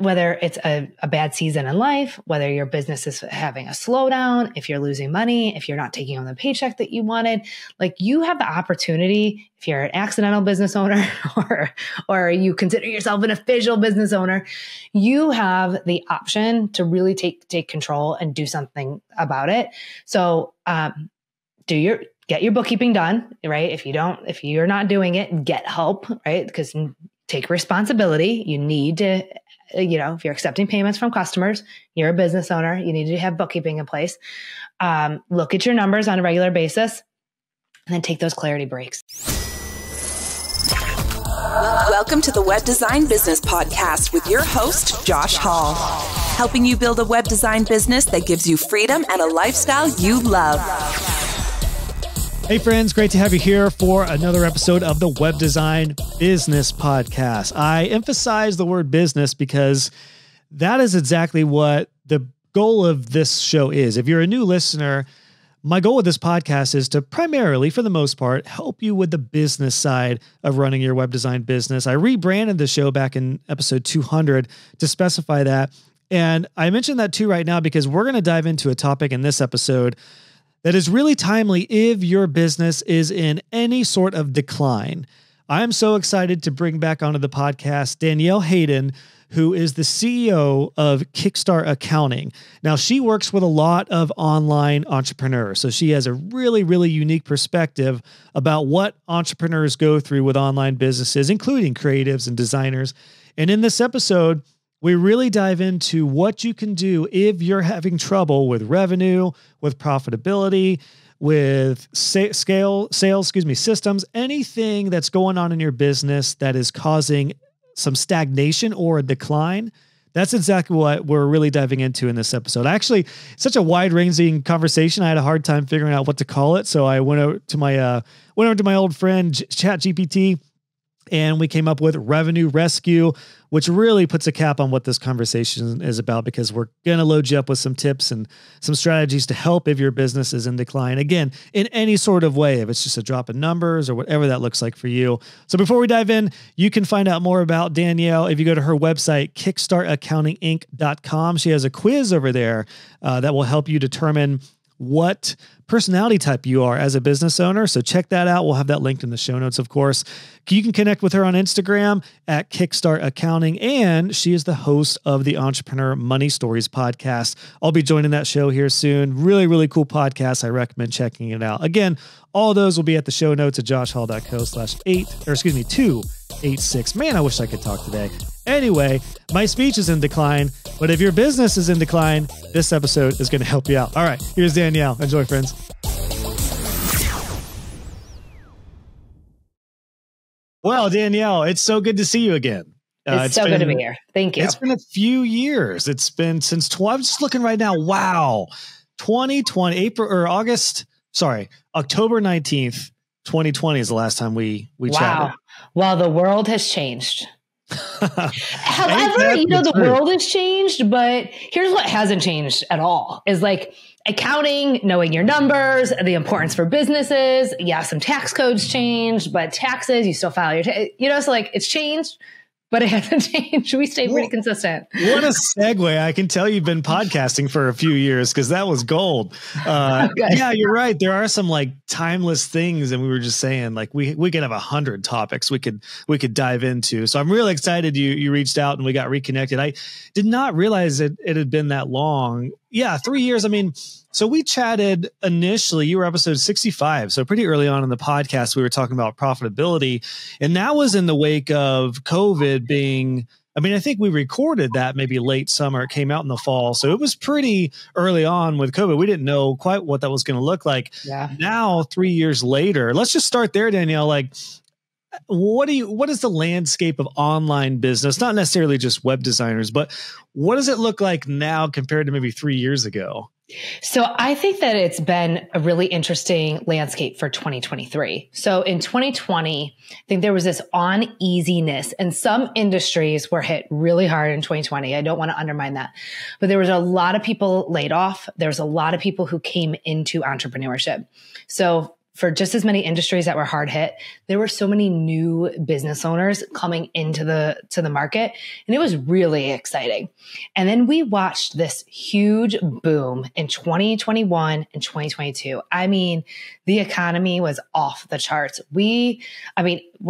whether it's a bad season in life, whether your business is having a slowdown, if you're losing money, if you're not taking on the paycheck that you wanted, like you have the opportunity, if you're an accidental business owner or you consider yourself an official business owner, you have the option to really take control and do something about it. So get your bookkeeping done, right? If you're not doing it, get help, right? Because take responsibility. You need to, if you're accepting payments from customers, you're a business owner, you need to have bookkeeping in place. Look at your numbers on a regular basis and then take those clarity breaks. Welcome to the Web Design Business Podcast with your host, Josh Hall, helping you build a web design business that gives you freedom and a lifestyle you love. Hey friends, great to have you here for another episode of the Web Design Business Podcast. I emphasize the word business because that is exactly what the goal of this show is. If you're a new listener, my goal with this podcast is to primarily, for the most part, help you with the business side of running your web design business. I rebranded the show back in episode 200 to specify that. And I mentioned that too right now because we're going to dive into a topic in this episode that is really timely if your business is in any sort of decline. I'm so excited to bring back onto the podcast Danielle Hayden, who is the CEO of Kickstart Accounting. Now, she works with a lot of online entrepreneurs, so she has a really, really unique perspective about what entrepreneurs go through with online businesses, including creatives and designers. And in this episode, we really dive into what you can do if you're having trouble with revenue, with profitability, with systems, anything that's going on in your business that is causing some stagnation or a decline. That's exactly what we're really diving into in this episode. Actually, such a wide-ranging conversation. I had a hard time figuring out what to call it, so I went over to my old friend ChatGPT. And we came up with Revenue Rescue, which really puts a cap on what this conversation is about because we're going to load you up with some tips and some strategies to help if your business is in decline. Again, in any sort of way, if it's just a drop in numbers or whatever that looks like for you. So before we dive in, you can find out more about Danielle if you go to her website, kickstartaccountinginc.com. She has a quiz over there that will help you determine what personality type you are as a business owner. So check that out. We'll have that linked in the show notes, of course. You can connect with her on Instagram at Kickstart Accounting, and she is the host of the Entrepreneur Money Stories podcast. I'll be joining that show here soon. Really, really cool podcast. I recommend checking it out. Again, all those will be at the show notes at joshhall.co/286. Man, I wish I could talk today. Anyway, my speech is in decline, but if your business is in decline, this episode is going to help you out. All right, here's Danielle. Enjoy, friends. Well, Danielle, it's so good to see you again. It's so good to be here. Thank you. It's been a few years. It's been since I'm just looking right now. Wow. 2020, October 19th, 2020 is the last time we chatted. Wow. Well, the world has changed. However, the world has changed, but here's what hasn't changed at all is like accounting, knowing your numbers, the importance for businesses. Yeah. Some tax codes changed, but taxes, you still file your, so like it's changed, but it hasn't changed. We stay pretty consistent. What a segue. I can tell you've been podcasting for a few years because that was gold. Okay. Yeah, you're right. There are some like timeless things. And we were just saying like, we could have 100 topics we could dive into. So I'm really excited you reached out and we got reconnected. I did not realize it had been that long. Yeah, 3 years. I mean, so we chatted initially, you were episode 65. So pretty early on in the podcast, we were talking about profitability. And that was in the wake of COVID being, I mean, I think we recorded that maybe late summer. It came out in the fall. So it was pretty early on with COVID. We didn't know quite what that was going to look like. Yeah. Now, 3 years later, let's just start there, Danielle. Like, what is the landscape of online business? Not necessarily just web designers, but what does it look like now compared to maybe 3 years ago? So I think that it's been a really interesting landscape for 2023. So in 2020, I think there was this uneasiness, and some industries were hit really hard in 2020. I don't want to undermine that, but there was a lot of people laid off. There's a lot of people who came into entrepreneurship. So for just as many industries that were hard hit, there were so many new business owners coming into the market, and it was really exciting. And then we watched this huge boom in 2021 and 2022. I mean, the economy was off the charts. We're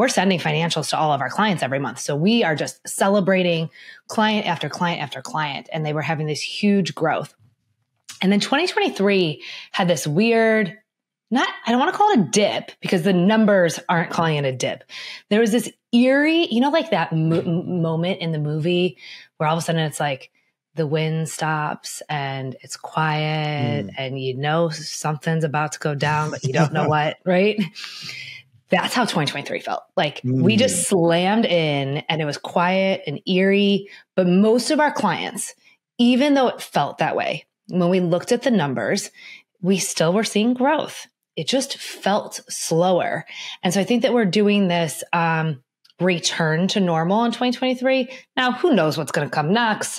sending financials to all of our clients every month. So we are just celebrating client after client after client, and they were having this huge growth. And then 2023 had this weird, I don't want to call it a dip because the numbers aren't calling it a dip. There was this eerie, like that moment in the movie where all of a sudden it's like the wind stops and it's quiet and something's about to go down, but you don't know what, right? That's how 2023 felt. Like we just slammed in and it was quiet and eerie, but most of our clients, even though it felt that way, when we looked at the numbers, we still were seeing growth. It just felt slower. And so I think that we're doing this return to normal in 2023. Now, who knows what's going to come next?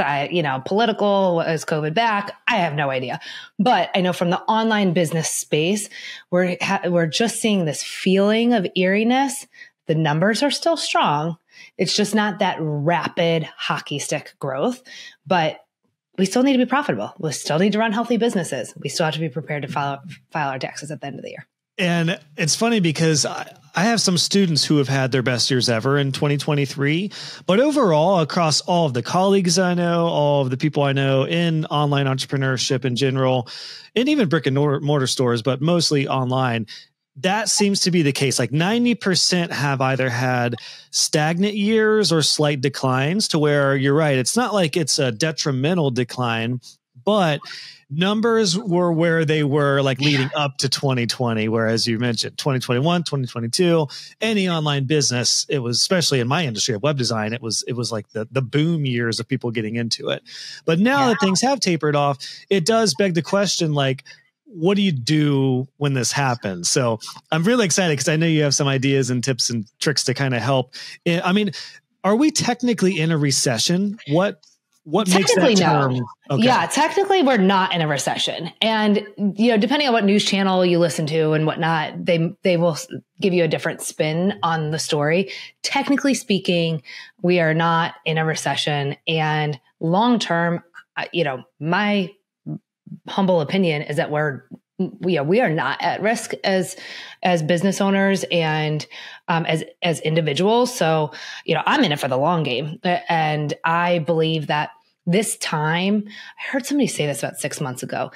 Political, is COVID back? I have no idea. But I know from the online business space, we're just seeing this feeling of eeriness. The numbers are still strong. It's just not that rapid hockey stick growth, but we still need to be profitable. We still need to run healthy businesses. We still have to be prepared to file our taxes at the end of the year. And it's funny because I have some students who have had their best years ever in 2023, but overall across all of the colleagues I know, all of the people I know in online entrepreneurship in general, and even brick and mortar stores, but mostly online, that seems to be the case. Like 90% have either had stagnant years or slight declines to where you're right. It's not like it's a detrimental decline, but numbers were where they were like leading up to 2020, whereas you mentioned 2021, 2022, any online business, it was, especially in my industry of web design, it was like the boom years of people getting into it. But now that things have tapered off, it does beg the question, like, what do you do when this happens? So I'm really excited because I know you have some ideas and tips and tricks to kind of help. I mean, are we technically in a recession? What makes that term? No. Okay. Yeah, technically we're not in a recession. And, depending on what news channel you listen to and whatnot, they will give you a different spin on the story. Technically speaking, we are not in a recession. And long-term, my humble opinion is that we are not at risk as business owners and as individuals. So, I'm in it for the long game. And I believe that this time, I heard somebody say this about 6 months ago,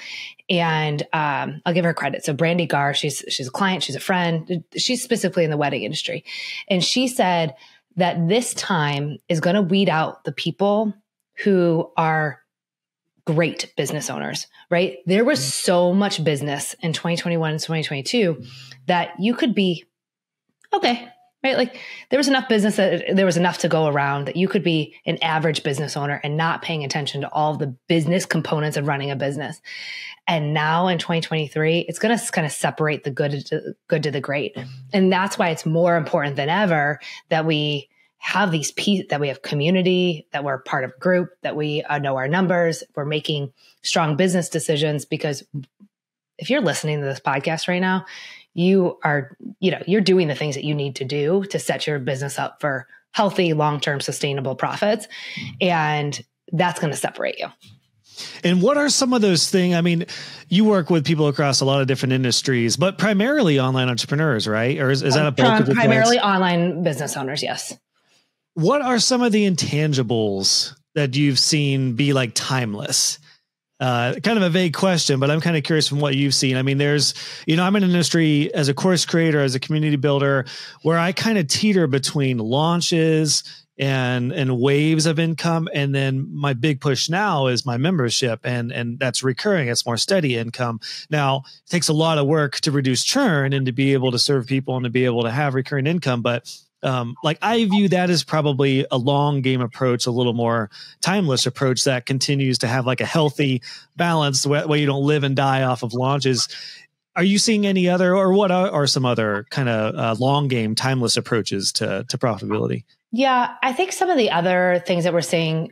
and I'll give her credit. So Brandi Gar, she's a client, she's a friend, she's specifically in the wedding industry. And she said that this time is going to weed out the people who are great business owners, right? There was so much business in 2021 and 2022 that you could be okay, right? Like there was enough business that there was enough to go around that you could be an average business owner and not paying attention to all the business components of running a business. And now in 2023, it's going to kind of separate the good to the great. And that's why it's more important than ever that we have these pieces, that we have community, that we're part of a group, that we know our numbers, we're making strong business decisions. Because if you're listening to this podcast right now, you are, you're doing the things that you need to do to set your business up for healthy, long-term, sustainable profits. And that's going to separate you. And what are some of those things? I mean, you work with people across a lot of different industries, but primarily online entrepreneurs, right? Or is that a bulk of the primarily guys? Online business owners? Yes. What are some of the intangibles that you've seen be like timeless? Kind of a vague question, but I'm kind of curious from what you've seen. I mean, there's, I'm in an industry as a course creator, as a community builder, where I kind of teeter between launches and waves of income. And then my big push now is my membership, and that's recurring. It's more steady income. Now it takes a lot of work to reduce churn and to be able to serve people and to be able to have recurring income. But like I view that as probably a long game approach, a little more timeless approach that continues to have like a healthy balance where you don't live and die off of launches. Are you seeing any other, or what are some other kind of long game timeless approaches to profitability? Yeah, I think some of the other things that we're seeing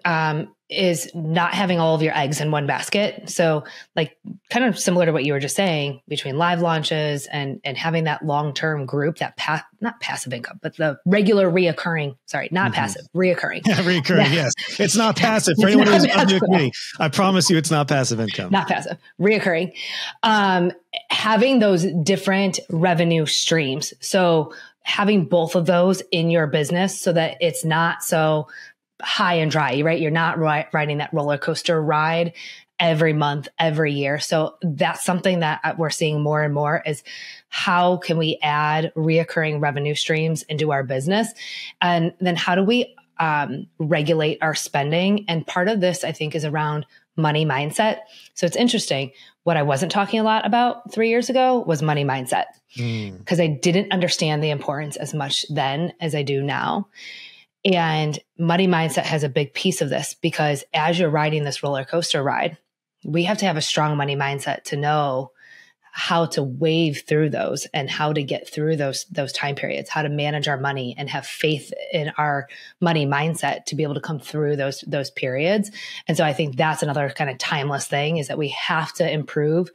is not having all of your eggs in one basket. So like kind of similar to what you were just saying, between live launches and having that long-term group, that not passive income, but the regular reoccurring, sorry, not passive, reoccurring. Yeah, reoccurring, yes. It's not passive. For anyone who's undoing, I promise you it's not passive income. Not passive, reoccurring. Having those different revenue streams. So having both of those in your business so that it's not so high and dry, right? You're not riding that roller coaster ride every month, every year. So that's something that we're seeing more and more is how can we add reoccurring revenue streams into our business? And then how do we regulate our spending? And part of this, I think, is around money mindset. So it's interesting. What I wasn't talking a lot about 3 years ago was money mindset because I didn't understand the importance as much then as I do now. And money mindset has a big piece of this because as you're riding this roller coaster ride, we have to have a strong money mindset to know how to wave through those and how to get through those time periods, how to manage our money and have faith in our money mindset to be able to come through those periods. And so I think that's another kind of timeless thing is that we have to improve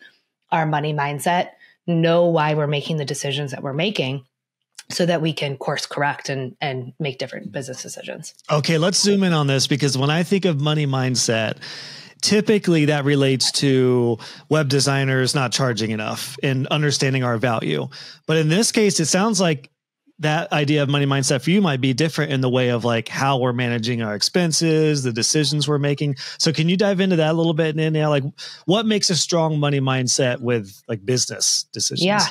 our money mindset, know why we're making the decisions that we're making, so that we can course correct and make different business decisions. Okay, let's zoom in on this because when I think of money mindset, typically that relates to web designers not charging enough and understanding our value. But in this case, it sounds like that idea of money mindset for you might be different in the way of like how we're managing our expenses, the decisions we're making. So can you dive into that a little bit, Danielle? Like what makes a strong money mindset with like business decisions? Yeah,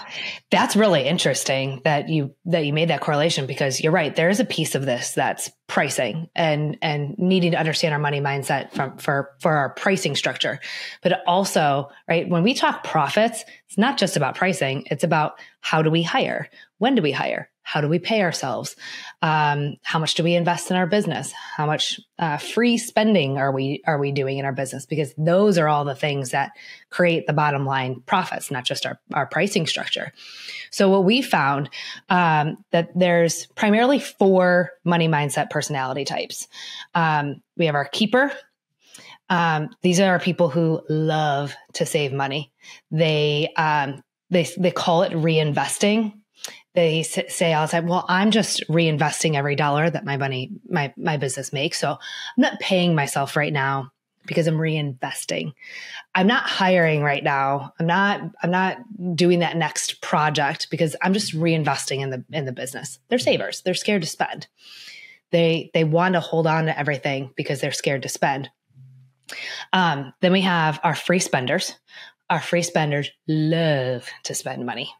that's really interesting that you made that correlation because you're right. There is a piece of this that's pricing and needing to understand our money mindset for our pricing structure. But also, right, when we talk profits, it's not just about pricing. It's about how do we hire? When do we hire? How do we pay ourselves? How much do we invest in our business? How much free spending are we doing in our business? Because those are all the things that create the bottom line profits, not just our pricing structure. So what we found that there's primarily four money mindset personality types. We have our keeper. These are people who love to save money. They call it reinvesting. They say all the time, well, I'm just reinvesting every dollar that my business makes. So I'm not paying myself right now because I'm reinvesting. I'm not hiring right now. I'm not doing that next project because I'm just reinvesting in the business. They're savers. They're scared to spend. They want to hold on to everything because they're scared to spend. Then we have our free spenders. Our free spenders love to spend money.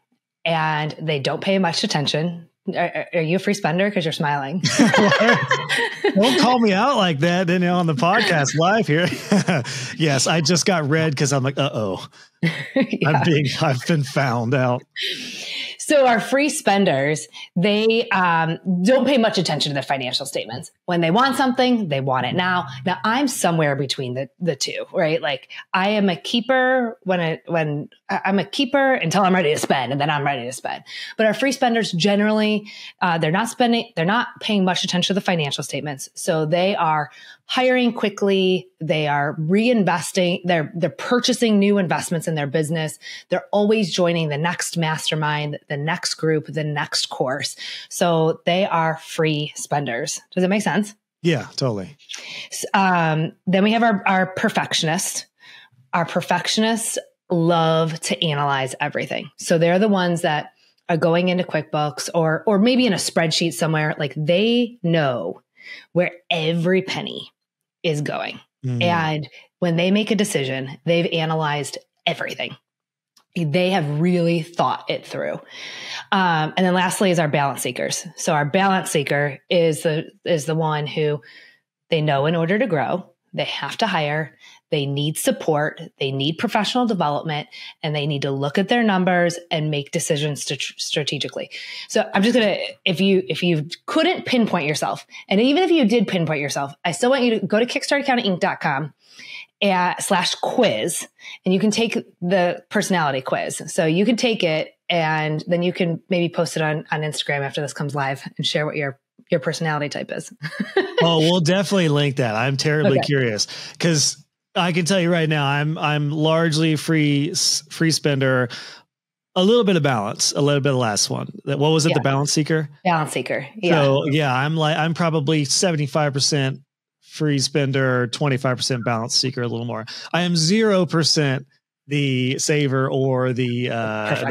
And they don't pay much attention. Are you a free spender? Because you're smiling. Don't call me out like that, Danielle, on the podcast live here. Yes, I just got read because I'm like, uh-oh. Yeah. I've been found out. So our free spenders, they don't pay much attention to their financial statements. When they want something, they want it now. Now I'm somewhere between the two, right? Like I am a keeper when I'm a keeper until I'm ready to spend, and then I'm ready to spend. But our free spenders generally, they're not paying much attention to the financial statements. So they are hiring quickly. They are reinvesting. They're purchasing new investments in their business. They're always joining the next mastermind, the next group, the next course. So they are free spenders. Does that make sense? Yeah, totally. Then we have our perfectionists. Our perfectionists love to analyze everything. So they're the ones that are going into QuickBooks or maybe in a spreadsheet somewhere. Like they know where every penny is going. And when they make a decision, they've analyzed everything. They have really thought it through. And then lastly is our balance seekers. So our balance seeker is the one who they know in order to grow, they have to hire, they need support, they need professional development, and they need to look at their numbers and make decisions strategically. So I'm just going to, if you couldn't pinpoint yourself, and even if you did pinpoint yourself, I still want you to go to kickstartaccountinginc.com /quiz, and you can take the personality quiz. So you can take it, and then you can maybe post it on Instagram after this comes live and share what your your personality type is. Oh, we'll definitely link that. I'm terribly curious, because I can tell you right now, I'm largely free spender, a little bit of balance, a little bit of last one. What was it? Yeah. The balance seeker? Balance seeker. Yeah. So yeah, I'm probably 75% free spender, 25% balance seeker, a little more. I am 0% the saver or the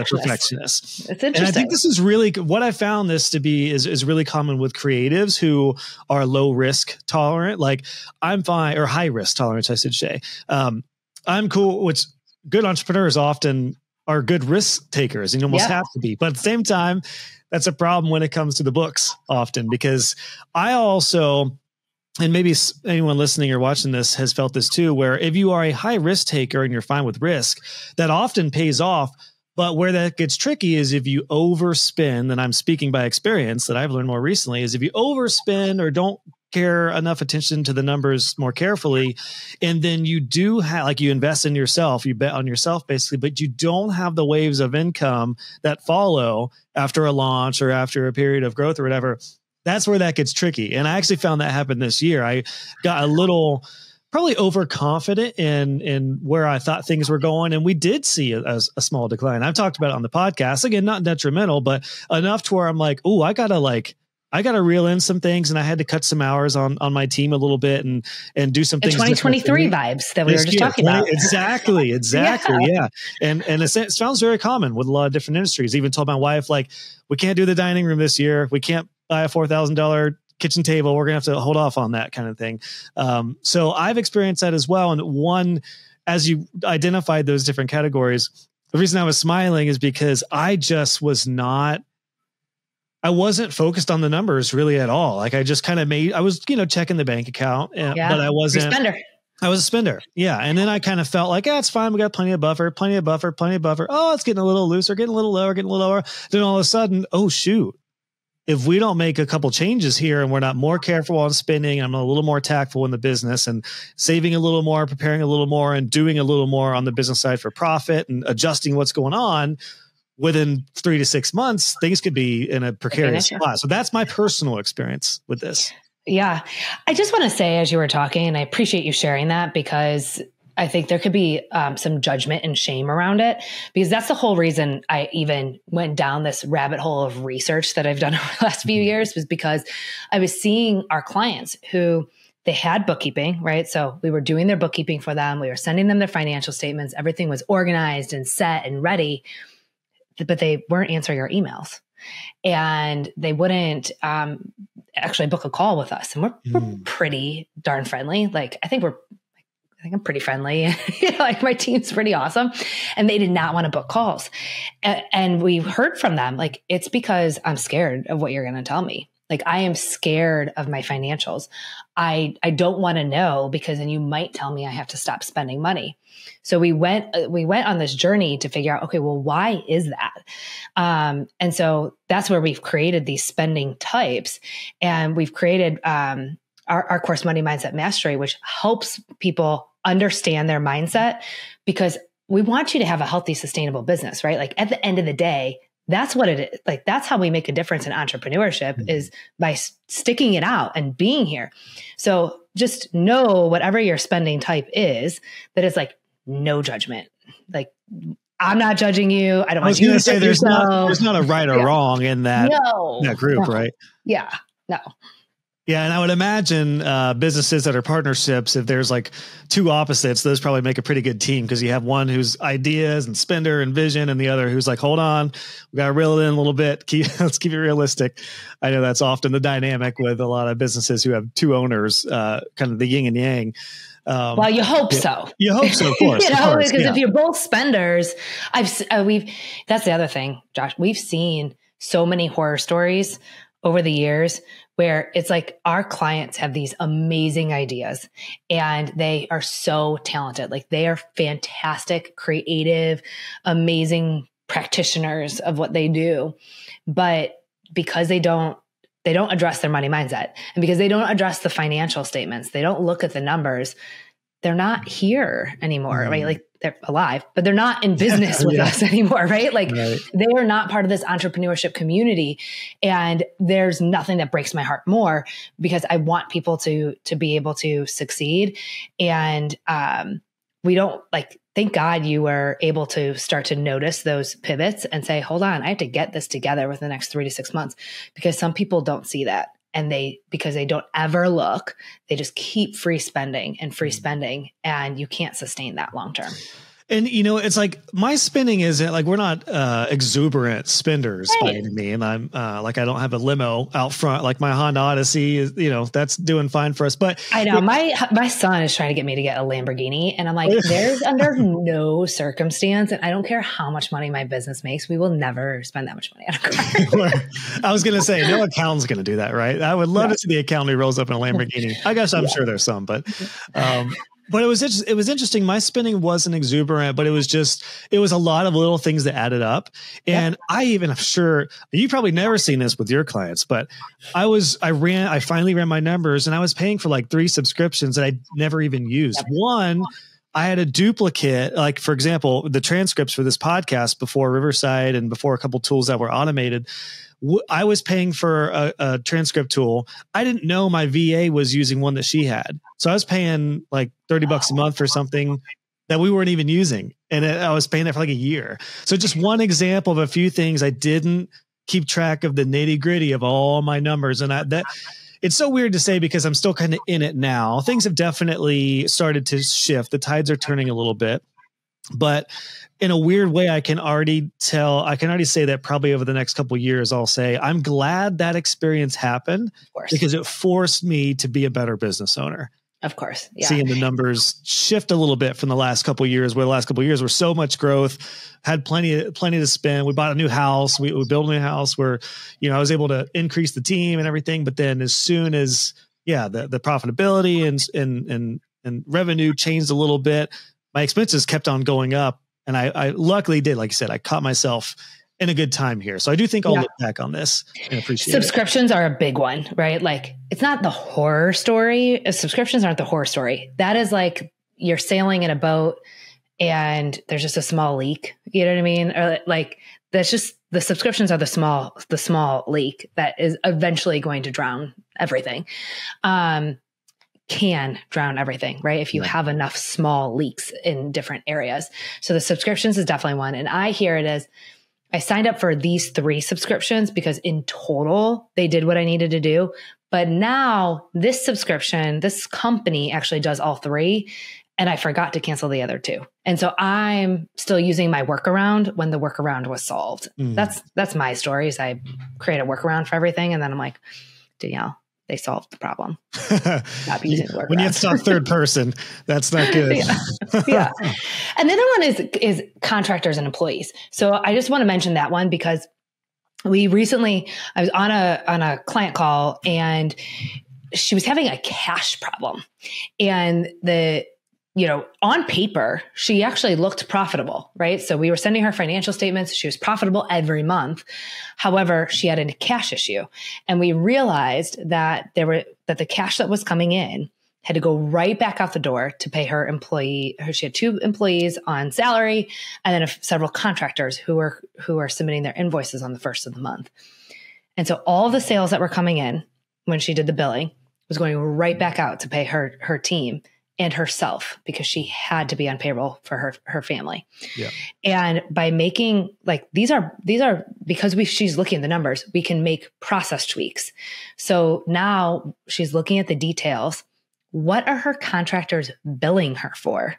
perfectionist. It's interesting. And I think this is really what I found this to be is really common with creatives who are low risk tolerant. Like I'm fine, or high risk tolerance, I should say. I'm cool, which good entrepreneurs often are good risk takers, and you almost have to be. But at the same time, that's a problem when it comes to the books often, because I also, and maybe anyone listening or watching this has felt this too, where if you are a high risk taker and you're fine with risk, that often pays off. But where that gets tricky is if you overspend, and I'm speaking by experience that I've learned more recently, is if you overspend or don't care enough attention to the numbers more carefully, and then you do have, like, you invest in yourself, you bet on yourself basically, but you don't have the waves of income that follow after a launch or after a period of growth or whatever. That's where that gets tricky. And I actually found that happen this year. I got a little probably overconfident in where I thought things were going. And we did see a small decline. I've talked about it on the podcast. Again, not detrimental, but enough to where I'm like, oh, I got to reel in some things. And I had to cut some hours on my team a little bit and do some things. 2023 vibes that we were just talking about. Exactly. Exactly. Yeah. And it sounds very common with a lot of different industries. I even told my wife, like, we can't do the dining room this year. We can't buy a $4,000 kitchen table. We're going to have to hold off on that kind of thing. So I've experienced that as well. And as you identified those different categories, the reason I was smiling is because I wasn't focused on the numbers really at all. Like I just kind of I was, checking the bank account, but I wasn't. I was a spender. Yeah. And then I kind of felt like, it's fine. We got plenty of buffer. Oh, it's getting a little looser, getting a little lower, Then all of a sudden, oh shoot, if we don't make a couple changes here and we're not more careful on spending, I'm a little more tactful in the business and saving a little more, preparing a little more, and doing a little more on the business side for profit and adjusting what's going on, within 3 to 6 months, things could be in a precarious spot. So that's my personal experience with this. Yeah. I just want to say, as you were talking, and I appreciate you sharing that, because I think there could be some judgment and shame around it, because that's the whole reason I even went down this rabbit hole of research that I've done over the last few years, was because I was seeing our clients who they had bookkeeping, right? So we were doing their bookkeeping for them. We were sending them their financial statements. Everything was organized and set and ready, but they weren't answering our emails, and they wouldn't actually book a call with us. And we're pretty darn friendly. Like, I think I'm pretty friendly. Like my team's pretty awesome. And they did not want to book calls. And we heard from them, like, it's because I'm scared of what you're going to tell me. Like, I am scared of my financials. I don't want to know, because then you might tell me I have to stop spending money. So we went on this journey to figure out, okay, well, why is that? And so that's where we've created these spending types, and we've created our course, Money Mindset Mastery, which helps people understand their mindset, because we want you to have a healthy, sustainable business, right? Like at the end of the day, that's what it is. Like, that's how we make a difference in entrepreneurship, is by sticking it out and being here. So just know, whatever your spending type is, that it's like no judgment. Like, I'm not judging you. I don't want you to say there's not a right or wrong in that group, right? Yeah. No. Yeah. And I would imagine businesses that are partnerships, if there's like two opposites, those probably make a pretty good team, because you have one who's ideas and spender and vision, and the other who's like, hold on, we got to reel it in a little bit. Let's keep it realistic. I know that's often the dynamic with a lot of businesses who have two owners, kind of the yin and yang. Well, you hope so. You hope so, of course. Because if you're both spenders, that's the other thing, Josh, we've seen so many horror stories over the years, where it's like our clients have these amazing ideas and they are so talented. Like, they are fantastic, creative, amazing practitioners of what they do. But because they don't address their money mindset, and because they don't address the financial statements, they don't look at the numbers, they're not here anymore, right? Like they're alive, but they're not in business with us anymore, right? Like they are not part of this entrepreneurship community. And there's nothing that breaks my heart more, because I want people to be able to succeed. And we don't, like, thank God you were able to start to notice those pivots and say, hold on, I have to get this together within the next 3 to 6 months, because some people don't see that. And because they don't ever look, they just keep free spending, and you can't sustain that long term. And, you know, it's like my spending isn't like, we're not exuberant spenders by any means. I'm like, I don't have a limo out front. Like my Honda Odyssey is, you know, that's doing fine for us. But I know my son is trying to get me to get a Lamborghini, and I'm like, there's under no circumstance. And I don't care how much money my business makes. We will never spend that much money on a car. I was going to say, no accountant's going to do that, right? I would love to see the accountant who rolls up in a Lamborghini. I guess I'm sure there's some, but it was interesting. My spending wasn't exuberant, but it was a lot of little things that added up. And I'm sure you've probably never seen this with your clients, but I finally ran my numbers, and I was paying for like 3 subscriptions that I never even used. One, I had a duplicate, like for example, the transcripts for this podcast before Riverside and before a couple tools that were automated. I was paying for a transcript tool. I didn't know my VA was using one that she had. So I was paying like $30 a month for something that we weren't even using. And I was paying that for like a year. So just one example of a few things. I didn't keep track of the nitty gritty of all my numbers. And it's so weird to say, because I'm still kind of in it now. Things have definitely started to shift. The tides are turning a little bit. But in a weird way, I can already say that probably over the next couple of years, I'll say, I'm glad that experience happened, because it forced me to be a better business owner. Of course. Yeah. Seeing the numbers shift a little bit from the last couple of years, where the last couple of years were so much growth, had plenty to spend. We bought a new house. We built a new house where, you know, I was able to increase the team and everything. But then as soon as, the profitability and revenue changed a little bit, my expenses kept on going up. And I luckily did, like I said, I caught myself in a good time here. So I do think I'll look back on this and appreciate subscriptions are a big one, right? Like it's not the horror story. Subscriptions aren't the horror story. That is like you're sailing in a boat and there's just a small leak. You know what I mean? Or like that's just the subscriptions are the small leak that is eventually going to drown everything. Can drown everything, right? If you have enough small leaks in different areas. So the subscriptions is definitely one. And I hear it as I signed up for these 3 subscriptions because in total they did what I needed to do. But now this subscription, this company actually does all 3. And I forgot to cancel the other 2. And so I'm still using my workaround when the workaround was solved. That's my story is I create a workaround for everything. And then I'm like, Danielle, they solved the problem. When you have to talk third person, that's not good. And the other one is contractors and employees. So I just want to mention that one because we recently, I was on a client call and she was having a cash problem, and on paper, she actually looked profitable, right? So we were sending her financial statements. She was profitable every month. However, she had a cash issue. And we realized that that the cash that was coming in had to go right back out the door to pay her employee. She had 2 employees on salary and then several contractors who are submitting their invoices on the first of the month. And so all the sales that were coming in when she did the billing was going right back out to pay her team and herself, because she had to be on payroll for her family. Yeah. And by making like, these are because she's looking at the numbers, we can make process tweaks. So now she's looking at the details. What are her contractors billing her for?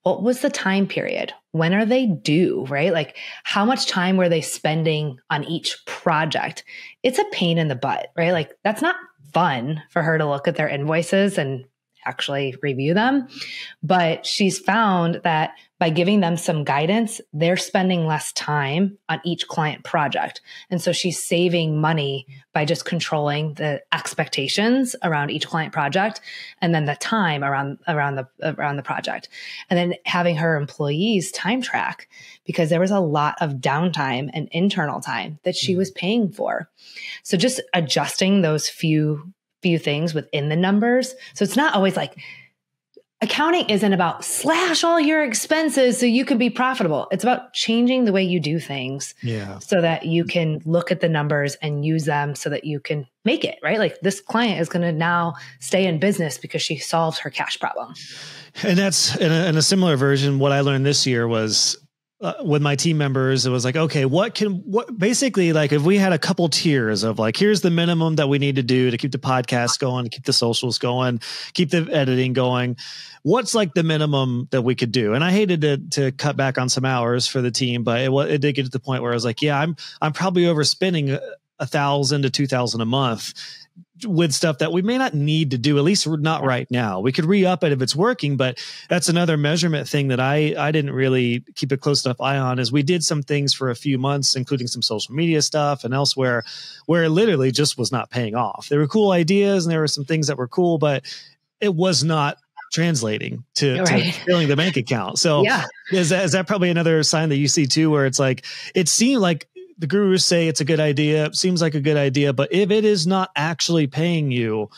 What was the time period? When are they due, right? Like how much time were they spending on each project? It's a pain in the butt, right? Like that's not fun for her to look at their invoices and actually review them. But she's found that by giving them some guidance, they're spending less time on each client project. And so she's saving money by just controlling the expectations around each client project and then the time around the project. And then having her employees time track, because there was a lot of downtime and internal time that she was paying for. So just adjusting those few things within the numbers. So it's not always like Accounting isn't about slash all your expenses so you can be profitable. It's about changing the way you do things so that you can look at the numbers and use them so that you can make it, right? Like this client is going to now stay in business because she solves her cash problem. And that's in a similar version. What I learned this year was with my team members, it was like, okay, basically like if we had a couple tiers of like, here's the minimum that we need to do to keep the podcast going, to keep the socials going, keep the editing going. What's like the minimum that we could do? And I hated to cut back on some hours for the team, but it did get to the point where I was like, yeah, I'm probably overspending $1,000 to $2,000 a month with stuff that we may not need to do, at least not right now. We could re-up it if it's working, but that's another measurement thing that I didn't really keep a close enough eye on. Is we did some things for a few months, including some social media stuff and elsewhere, where it literally just was not paying off. There were cool ideas and there were some things that were cool, but it was not translating to filling the bank account. So is that probably another sign that you see too, where it's like, it seemed like the gurus say it's a good idea. It seems like a good idea, but if it is not actually paying you,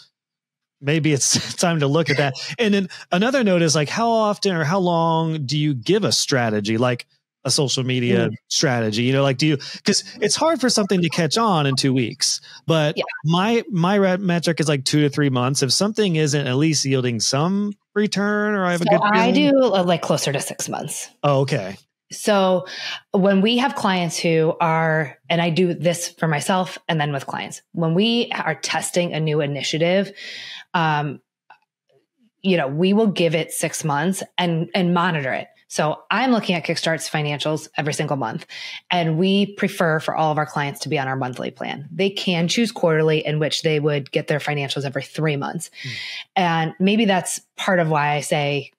maybe it's time to look at that. And then another note is like, how often or how long do you give a strategy, like a social media strategy? You know, like because it's hard for something to catch on in 2 weeks. But my metric is like 2 to 3 months. If something isn't at least yielding some return, or I have a good feeling. I do like closer to 6 months. Oh, okay. So when we have clients who are, and I do this for myself and then with clients, when we are testing a new initiative, we will give it 6 months and monitor it. So I'm looking at Kickstart's financials every single month, and we prefer for all of our clients to be on our monthly plan. They can choose quarterly, in which they would get their financials every 3 months. And maybe that's part of why I say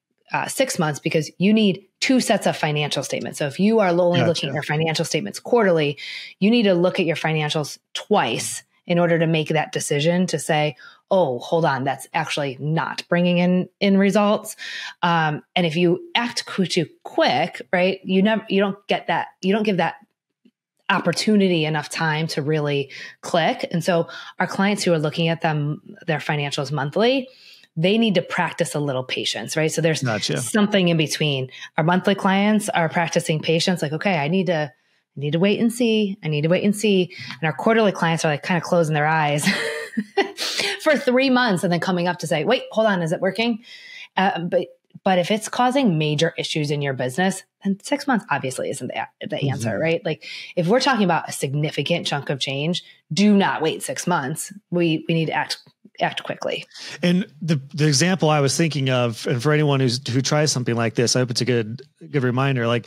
6 months, because you need 2 sets of financial statements. So if you are only looking at your financial statements quarterly, you need to look at your financials twice in order to make that decision to say, oh, hold on, that's actually not bringing in results. And if you act too quick, right, you don't get that, you don't give that opportunity enough time to really click. And so our clients who are looking at their financials monthly, they need to practice a little patience, right? So there's something in between. Our monthly clients are practicing patience. Like, okay, I need to wait and see. I need to wait and see. And our quarterly clients are like kind of closing their eyes for 3 months and then coming up to say, wait, hold on, is it working? But if it's causing major issues in your business, then 6 months obviously isn't the answer, right? Like if we're talking about a significant chunk of change, do not wait 6 months. We need to act quickly. And the example I was thinking of, and for anyone who tries something like this, I hope it's a good reminder. Like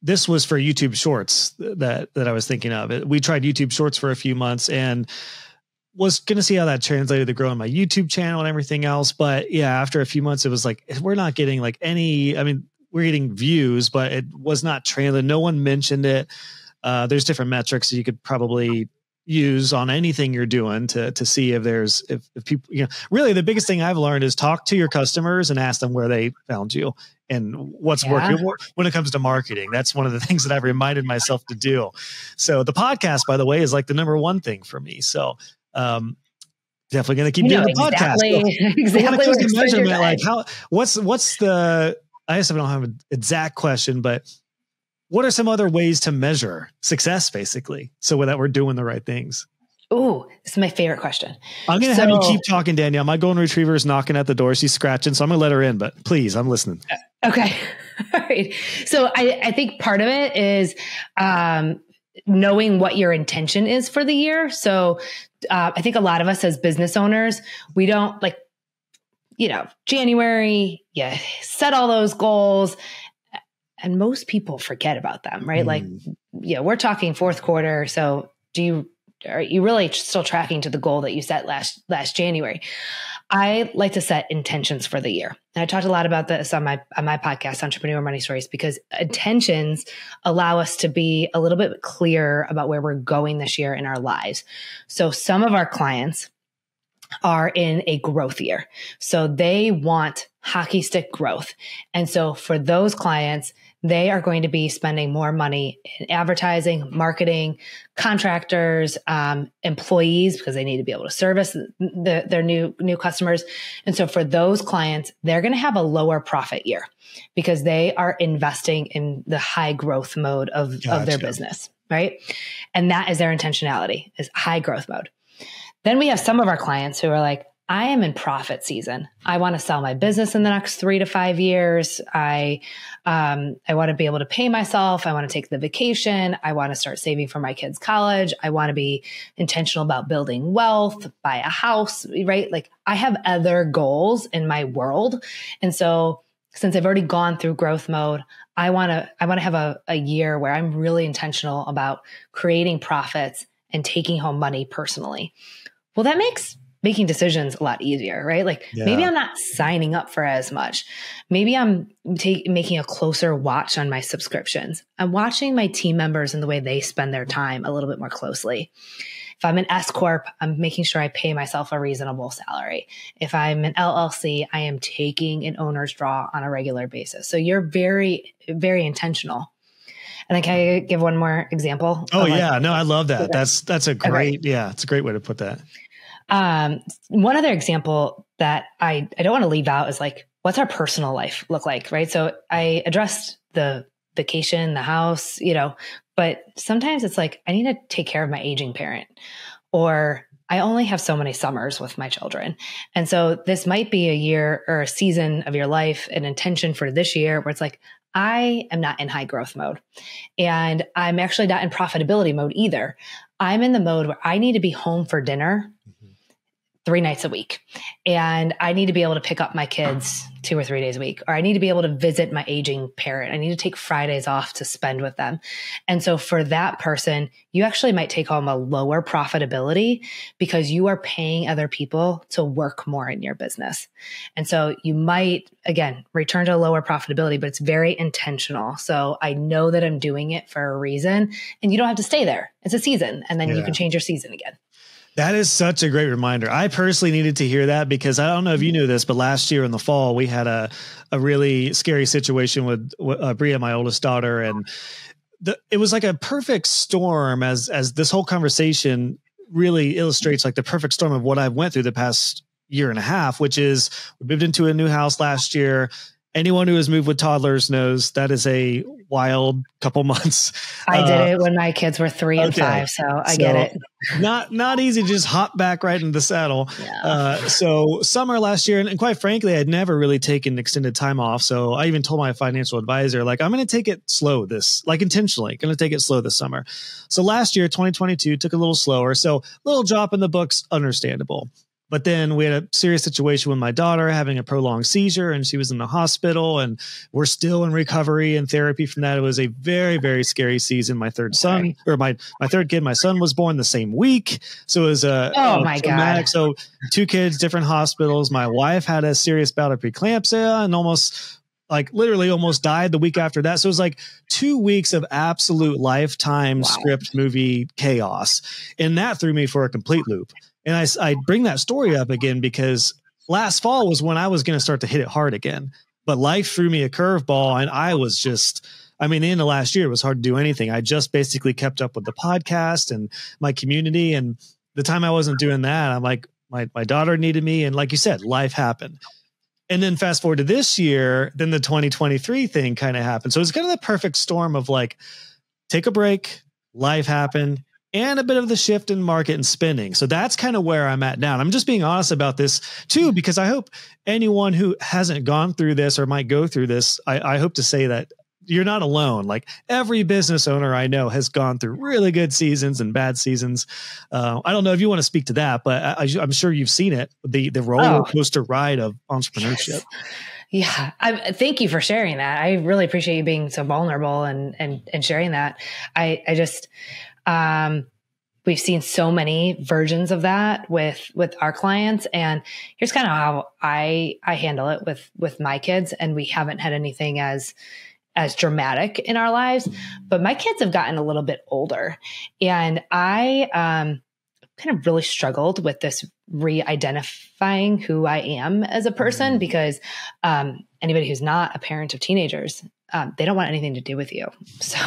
this was for YouTube Shorts that I was thinking of. We tried YouTube Shorts for a few months and was going to see how that translated to growing my YouTube channel and everything else. But yeah, after a few months, it was like, we're not getting like any, I mean, we're getting views, but it was not translated. No one mentioned it. There's different metrics that you could probably use on anything you're doing to see if there's, if people, you know, really the biggest thing I've learned is talk to your customers and ask them where they found you and what's working when it comes to marketing. That's one of the things that I've reminded myself to do. So the podcast, by the way, is like the #1 thing for me. So, definitely going to keep doing the podcast. Exactly. So the measurement, like what's the, I guess I don't have an exact question, but what are some other ways to measure success, basically, so that we're doing the right things? Oh, this is my favorite question. I'm going to have you keep talking, Danielle. My golden retriever is knocking at the door. She's scratching, so I'm going to let her in, but please, I'm listening. Okay. All right. So I think part of it is knowing what your intention is for the year. So I think a lot of us as business owners, we don't like, January, you set all those goals. And most people forget about them, right? Like, we're talking fourth quarter. So are you really still tracking to the goal that you set last January? I like to set intentions for the year. And I talked a lot about this on my podcast, Entrepreneur Money Stories, because intentions allow us to be a little bit clearer about where we're going this year in our lives. So some of our clients are in a growth year. So they want hockey stick growth. And so for those clients, they are going to be spending more money in advertising, marketing, contractors, employees, because they need to be able to service their new customers. And so for those clients, they're going to have a lower profit year because they are investing in the high growth mode of their business, right? And that is their intentionality, is high growth mode. Then we have some of our clients who are like, I am in profit season. I want to sell my business in the next 3 to 5 years. I want to be able to pay myself. I want to take the vacation. I want to start saving for my kids' college. I want to be intentional about building wealth, buy a house, right? Like I have other goals in my world. And so since I've already gone through growth mode, I want to have a year where I'm really intentional about creating profits and taking home money personally. Well, that makes making decisions a lot easier, right? Like maybe I'm not signing up for as much. Maybe I'm making a closer watch on my subscriptions. I'm watching my team members and the way they spend their time a little bit more closely. If I'm an S Corp, I'm making sure I pay myself a reasonable salary. If I'm an LLC, I am taking an owner's draw on a regular basis. So you're very, very intentional. And then can I give one more example? Oh yeah, I love that. That's a great, it's a great way to put that. One other example that I don't want to leave out is like, what's our personal life look like, right? So I addressed the vacation, the house, but sometimes it's like, I need to take care of my aging parent, or I only have so many summers with my children. And so this might be a year or a season of your life, an intention for this year where it's like, I am not in high growth mode, and I'm actually not in profitability mode either. I'm in the mode where I need to be home for dinner 3 nights a week. And I need to be able to pick up my kids 2 or 3 days a week, or I need to be able to visit my aging parent. I need to take Fridays off to spend with them. And so for that person, you actually might take home a lower profitability because you are paying other people to work more in your business. And so you might, again, return to a lower profitability, but it's very intentional. So I know that I'm doing it for a reason, and you don't have to stay there. It's a season, and then you can change your season again. That is such a great reminder. I personally needed to hear that because I don't know if you knew this, but last year in the fall, we had a really scary situation with Bria, my oldest daughter. And it was like a perfect storm, as this whole conversation really illustrates, like the perfect storm of what I've went through the past year and a half, which is we moved into a new house last year. Anyone who has moved with toddlers knows that is a wild couple months. I did it when my kids were 3 and 5, so I get it. Not easy to just hop back right into the saddle. Yeah. So summer last year, and quite frankly, I'd never really taken extended time off. So I even told my financial advisor, like, I'm going to take it slow intentionally, going to take it slow this summer. So last year, 2022, took a little slower. So little drop in the books, understandable. But then we had a serious situation with my daughter having a prolonged seizure, and she was in the hospital, and we're still in recovery and therapy from that. It was a very, very scary season. My third son, or my third kid, my son was born the same week. So it was traumatic. God. So 2 kids, different hospitals. My wife had a serious bout of preeclampsia and literally almost died the week after that. So it was like 2 weeks of absolute lifetime script movie chaos. And that threw me for a complete loop. And I bring that story up again because last fall was when I was going to start to hit it hard again. But life threw me a curveball, and I was just, the end of last year, it was hard to do anything. I just basically kept up with the podcast and my community. And the time I wasn't doing that, I'm like, my daughter needed me. And like you said, life happened. And then fast forward to this year, then the 2023 thing kind of happened. So it's kind of the perfect storm of like, take a break, life happened, and a bit of the shift in market and spending. So that's kind of where I'm at now. And I'm just being honest about this too, because I hope anyone who hasn't gone through this or might go through this, I hope to say that you're not alone. Like every business owner I know has gone through really good seasons and bad seasons. I don't know if you want to speak to that, but I'm sure you've seen it, the roller coaster ride of entrepreneurship. Yes. Yeah. Thank you for sharing that. I really appreciate you being so vulnerable and sharing that. I just, we've seen so many versions of that with our clients, and here's kind of how I handle it with my kids. And we haven't had anything as dramatic in our lives, but my kids have gotten a little bit older, and I, kind of really struggled with this re-identifying who I am as a person, because, anybody who's not a parent of teenagers they don't want anything to do with you. So,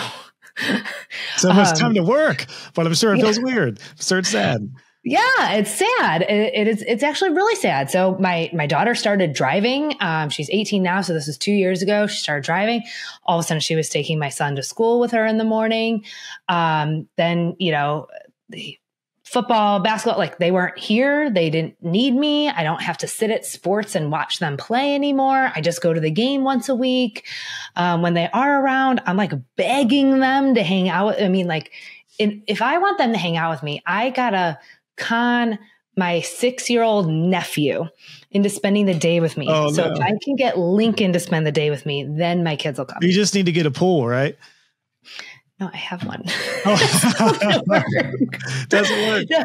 so much time to work, but I'm sure it feels weird. I'm sure it's sad. Yeah, it's sad. It is. It's actually really sad. So my daughter started driving. She's 18 now. So this is 2 years ago. She started driving. All of a sudden she was taking my son to school with her in the morning. Then, you know, football, basketball, like they weren't here. They didn't need me. I don't have to sit at sports and watch them play anymore. I just go to the game once a week. When they are around, I'm like begging them to hang out. I mean, like if I want them to hang out with me, I gotta con my 6-year-old nephew into spending the day with me. Oh, so no. If I can get Lincoln to spend the day with me, then my kids will come. You just need to get a pool, right? No, I have one. Oh. Doesn't work. Yeah.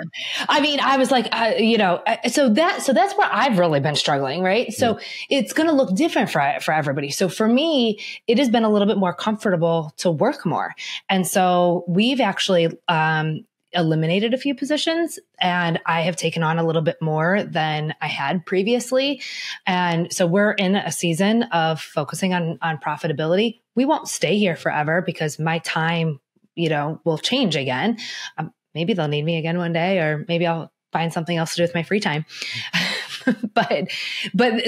I mean, I was like, you know, so that's where I've really been struggling, right? So it's going to look different for everybody. So for me, it has been a little bit more comfortable to work more. And so we've actually, eliminated a few positions, and I have taken on a little bit more than I had previously. And so we're in a season of focusing on profitability. We won't stay here forever because my time, you know, will change again. Maybe they'll need me again one day, or maybe I'll find something else to do with my free time. But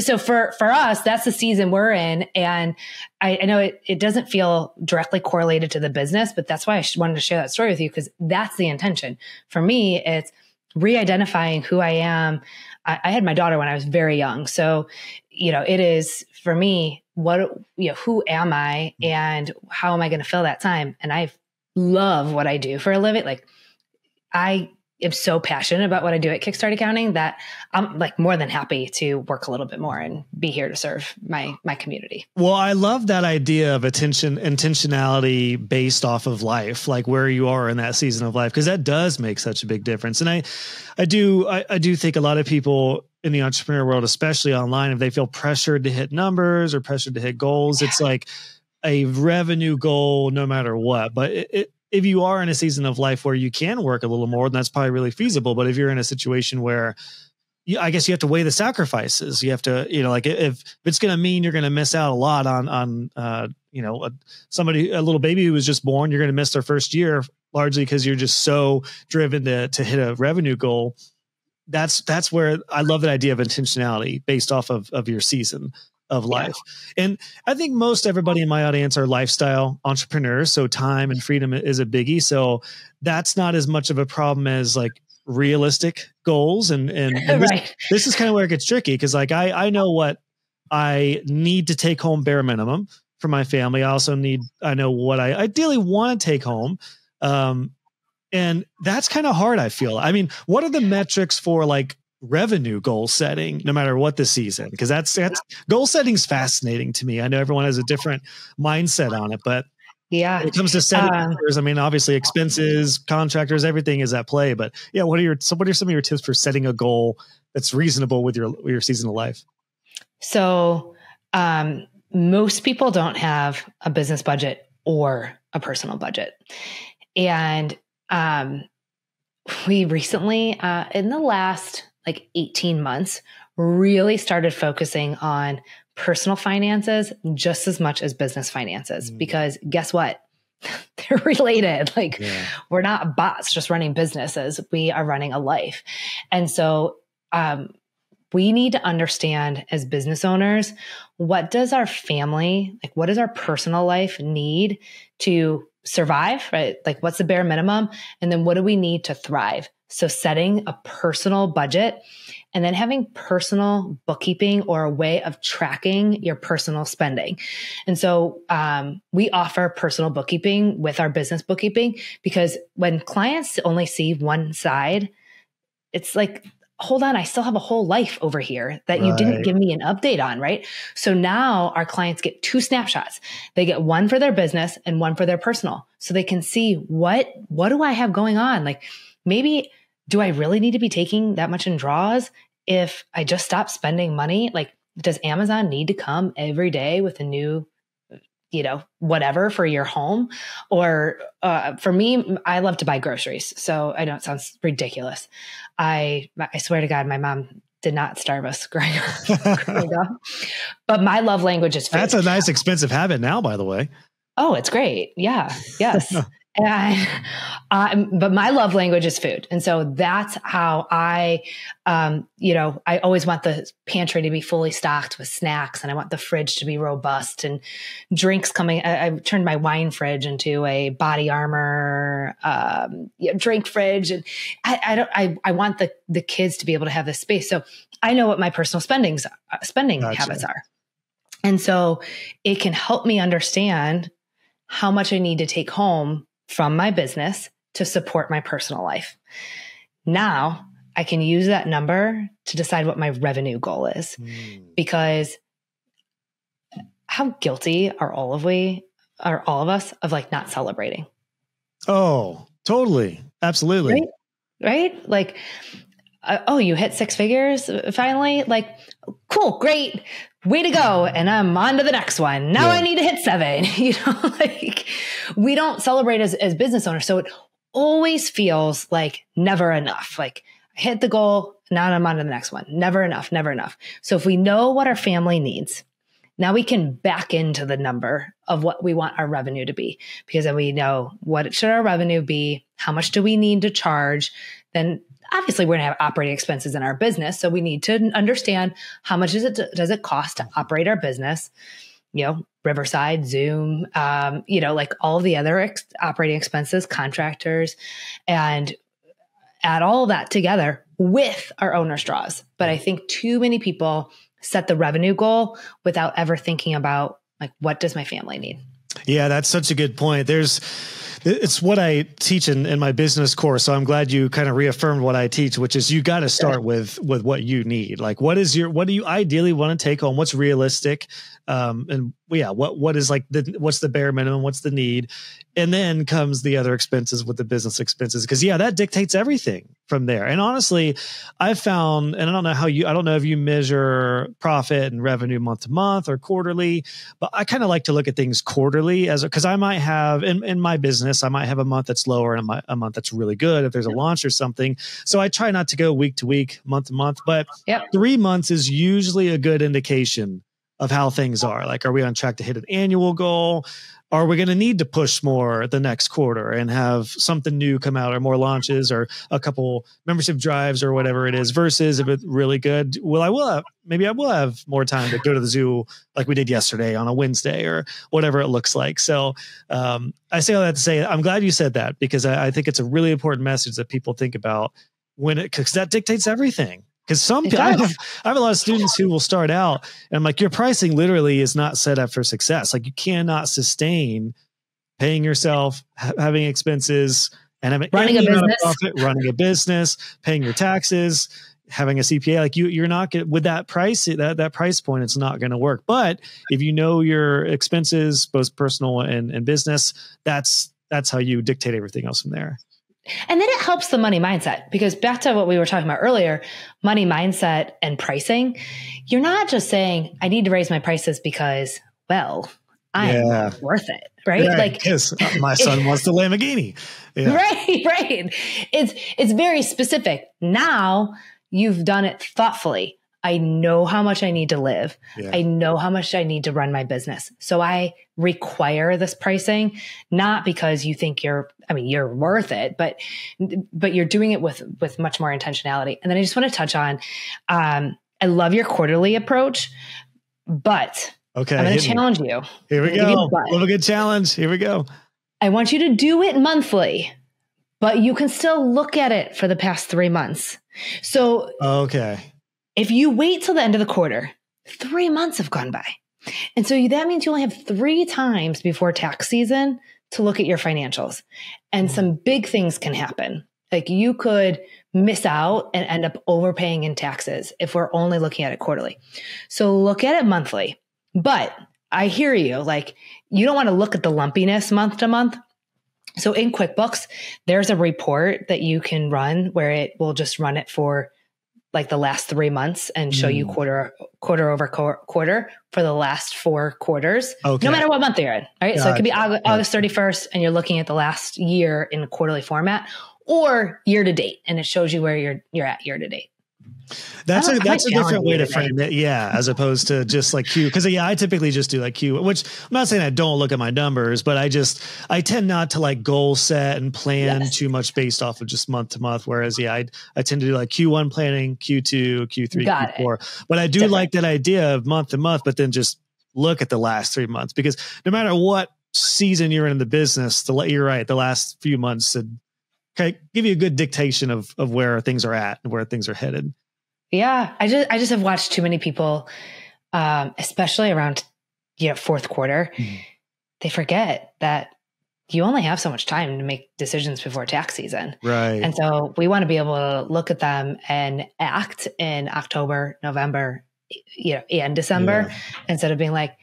so for us, that's the season we're in. And I know it doesn't feel directly correlated to the business, but that's why I wanted to share that story with you, because that's the intention. For me, it's re-identifying who I am. I had my daughter when I was very young. So, you know, it is for me, who am I and how am I going to fill that time? And I love what I do for a living. Like I'm so passionate about what I do at Kickstart Accounting that I'm like more than happy to work a little bit more and be here to serve my community. Well, I love that idea of intentionality based off of life, like where you are in that season of life, because that does make such a big difference. And I do think a lot of people in the entrepreneur world, especially online, if they feel pressured to hit numbers or pressured to hit goals, it's like a revenue goal no matter what. But if you are in a season of life where you can work a little more, then that's probably really feasible. But if you're in a situation where I guess you have to weigh the sacrifices, you have to, you know, like if it's going to mean you're going to miss out a lot on you know, a little baby who was just born, you're going to miss their first year largely because you're just so driven to hit a revenue goal. That's where I love that idea of intentionality based off of your season of life. Yeah. And I think most everybody in my audience are lifestyle entrepreneurs. So time and freedom is a biggie. So that's not as much of a problem as like realistic goals. And this is kind of where it gets tricky. Cause like, I know what I need to take home bare minimum for my family. I also know what I ideally want to take home. And that's kind of hard. I feel, I mean, what are the metrics for like revenue goal setting, no matter what the season, because that's goal setting's fascinating to me. I know everyone has a different mindset on it, but yeah, when it comes to setting numbers, I mean, obviously expenses, contractors, everything is at play. But yeah, what are some of your tips for setting a goal that's reasonable with your season of life? So most people don't have a business budget or a personal budget, and we recently in the last 18 months, really started focusing on personal finances just as much as business finances, because guess what? They're related. We're not bots just running businesses. We are running a life. And so we need to understand as business owners, what does our family, what does our personal life need to survive, right? Like what's the bare minimum? And then what do we need to thrive? So setting a personal budget and then having personal bookkeeping or a way of tracking your personal spending. And so we offer personal bookkeeping with our business bookkeeping, because when clients only see one side, it's like, hold on, I still have a whole life over here that you didn't give me an update on, right? So now our clients get two snapshots. They get one for their business and one for their personal. So they can see what do I have going on? Like maybe do I really need to be taking that much in draws if I just stop spending money? Like does Amazon need to come every day with a new, you know, whatever for your home? Or for me, I love to buy groceries. So I know it sounds ridiculous. I swear to God, my mom did not starve us growing up. But my love language is food. That's a nice expensive habit now, by the way. Oh, it's great. Yeah. Yes. And but my love language is food. And so that's how I always want the pantry to be fully stocked with snacks, and I want the fridge to be robust and drinks coming. I turned my wine fridge into a Body Armor drink fridge. And I want the kids to be able to have this space. So I know what my personal spending habits are. And so it can help me understand how much I need to take home from my business to support my personal life. Now I can use that number to decide what my revenue goal is, because how guilty are all of us of like not celebrating? Oh, totally. Absolutely. Right? Like, oh, you hit six figures finally? Like, cool, great, way to go. And I'm on to the next one. Now I need to hit seven. You know, like we don't celebrate as business owners. So it always feels like never enough. Like I hit the goal, now I'm on to the next one. Never enough, never enough. So if we know what our family needs, now we can back into the number of what we want our revenue to be, because then we know what should our revenue be, how much do we need to charge, then obviously, we're going to have operating expenses in our business, so we need to understand how much does it cost to operate our business. You know, Riverside, Zoom, like all the other operating expenses, contractors, and add all that together with our owner's draws. But I think too many people set the revenue goal without ever thinking about like, what does my family need? Yeah, that's such a good point. It's what I teach in my business course. So I'm glad you kind of reaffirmed what I teach, which is you got to start with what you need. Like, what do you ideally want to take home? What's realistic? What is like what's the bare minimum? What's the need? And then comes the other expenses with the business expenses. Cause yeah, that dictates everything from there. And honestly, I've found, and I don't know if you measure profit and revenue month to month or quarterly, but I kind of like to look at things quarterly cause I might have in my business, I might have a month that's lower and a month that's really good if there's a launch or something. So I try not to go week to week, month to month, but 3 months is usually a good indication of how things are. Like, are we on track to hit an annual goal? Are we going to need to push more the next quarter and have something new come out, or more launches, or a couple membership drives, or whatever it is? Versus if it's really good, maybe I will have more time to go to the zoo like we did yesterday on a Wednesday or whatever it looks like. So I say all that to say, I'm glad you said that, because I think it's a really important message that people think about because that dictates everything. Because I have a lot of students who will start out and I'm like, your pricing literally is not set up for success. Like, you cannot sustain paying yourself, having expenses, and running a business, paying your taxes, having a CPA. Like you're not gonna, with that price, that price point, it's not going to work. But if you know your expenses, both personal and business, that's how you dictate everything else from there. And then it helps the money mindset, because back to what we were talking about earlier, money mindset and pricing, you're not just saying, I need to raise my prices because, well, I'm worth it, right? Like, yes, my son wants the Lamborghini. Yeah. Right. It's very specific. Now you've done it thoughtfully. I know how much I need to live. Yeah. I know how much I need to run my business. So I require this pricing, not because you think you're worth it, but you're doing it with much more intentionality. And then I just want to touch on, I love your quarterly approach, but I'm going to challenge you. Here we go. Love a good challenge. Here we go. I want you to do it monthly, but you can still look at it for the past 3 months. So, if you wait till the end of the quarter, 3 months have gone by. And so that means you only have 3 times before tax season to look at your financials. And some big things can happen. Like, you could miss out and end up overpaying in taxes if we're only looking at it quarterly. So look at it monthly. But I hear you. Like, you don't want to look at the lumpiness month to month. So in QuickBooks, there's a report that you can run where it will just run it for like the last 3 months and show you quarter over quarter for the last 4 quarters, no matter what month you're in. All right. So it could be August 31st and you're looking at the last year in a quarterly format, or year to date. And it shows you where you're at year to date. That's a different way to frame it. Yeah. As opposed to just like Q, because yeah, I typically just do like Q, which I'm not saying I don't look at my numbers, but I tend not to like goal set and plan too much based off of just month to month. Whereas yeah, I tend to do like Q1 planning, Q2, Q3, Q4. But I do like that idea of month to month, but then just look at the last 3 months, because no matter what season you're in the business, you're right. The last few months should give you a good dictation of where things are at and where things are headed. Yeah, I just have watched too many people, especially around fourth quarter, they forget that you only have so much time to make decisions before tax season. Right. And so we want to be able to look at them and act in October, November, and December, instead of being like,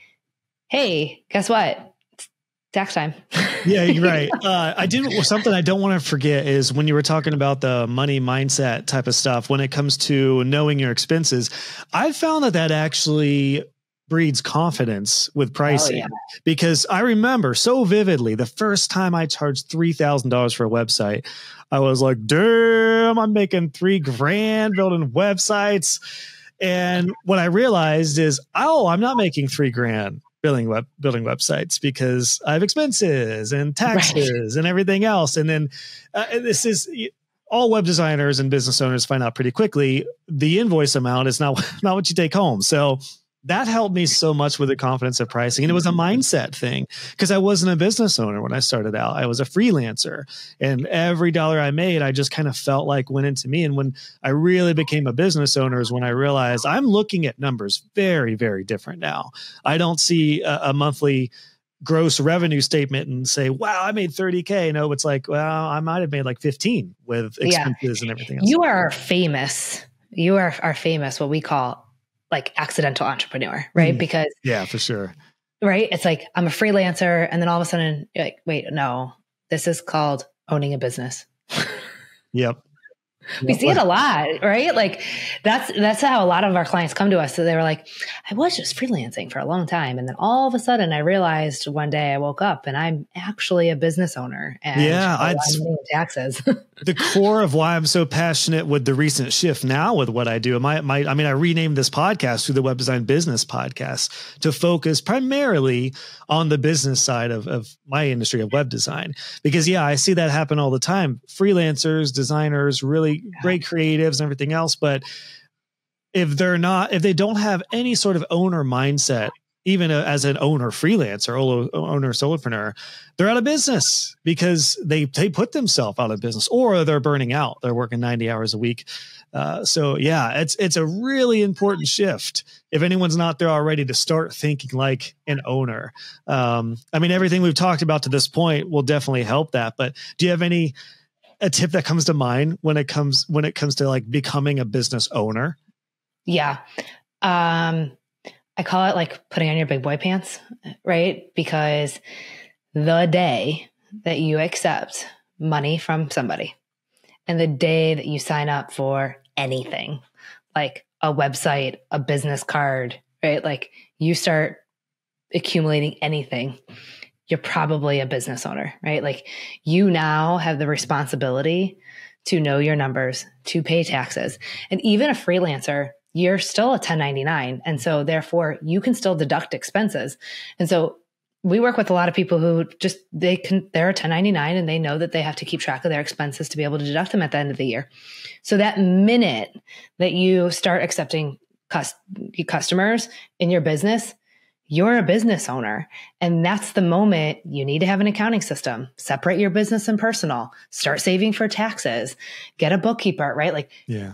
hey, guess what? Tax time. Yeah, you're right. Something I don't want to forget is when you were talking about the money mindset type of stuff, when it comes to knowing your expenses, I've found that actually breeds confidence with pricing. Oh, yeah. Because I remember so vividly the first time I charged $3,000 for a website, I was like, damn, I'm making $3 grand building websites. And what I realized is, oh, I'm not making $3 grand. Building websites, because I have expenses and taxes and everything else. And then this is all web designers and business owners find out pretty quickly. The invoice amount is not what you take home. So that helped me so much with the confidence of pricing. And it was a mindset thing, because I wasn't a business owner when I started out. I was a freelancer, and every dollar I made, I just kind of felt like went into me. And when I really became a business owner is when I realized I'm looking at numbers very, very different now. I don't see a monthly gross revenue statement and say, wow, I made 30K. No, it's like, well, I might've made like 15 with expenses and everything else. You are famous, what we call like accidental entrepreneur, right? Because yeah, for sure. Right. It's like, I'm a freelancer. And then all of a sudden you're like, wait, no, this is called owning a business. Yep. We see it a lot, right? Like that's how a lot of our clients come to us. So they were like, I was just freelancing for a long time. And then all of a sudden I realized one day I woke up and I'm actually a business owner. And I'm paying taxes. The core of why I'm so passionate with the recent shift now with what I do. I renamed this podcast through the Web Design Business Podcast to focus primarily on the business side of my industry of web design, because yeah, I see that happen all the time. Freelancers, designers, really great creatives and everything else. But if they don't have any sort of owner mindset, even as an owner freelancer, owner solopreneur, they're out of business, because they put themselves out of business, or they're burning out. They're working 90 hours a week. So yeah, it's a really important shift. If anyone's not there already, to start thinking like an owner. Everything we've talked about to this point will definitely help that. But do you have a tip that comes to mind when it comes to like becoming a business owner? Yeah. I call it like putting on your big boy pants, right? Because the day that you accept money from somebody and the day that you sign up for anything, like a website, a business card, right? Like you start accumulating anything, you're probably a business owner, right? Like you now have the responsibility to know your numbers, to pay taxes. And even a freelancer, you're still a 1099. And so therefore you can still deduct expenses. And so we work with a lot of people who they're a 1099 and they know that they have to keep track of their expenses to be able to deduct them at the end of the year. So that minute that you start accepting customers in your business, you're a business owner, and that's the moment you need to have an accounting system. Separate your business and personal. Start saving for taxes. Get a bookkeeper, right? Like, yeah.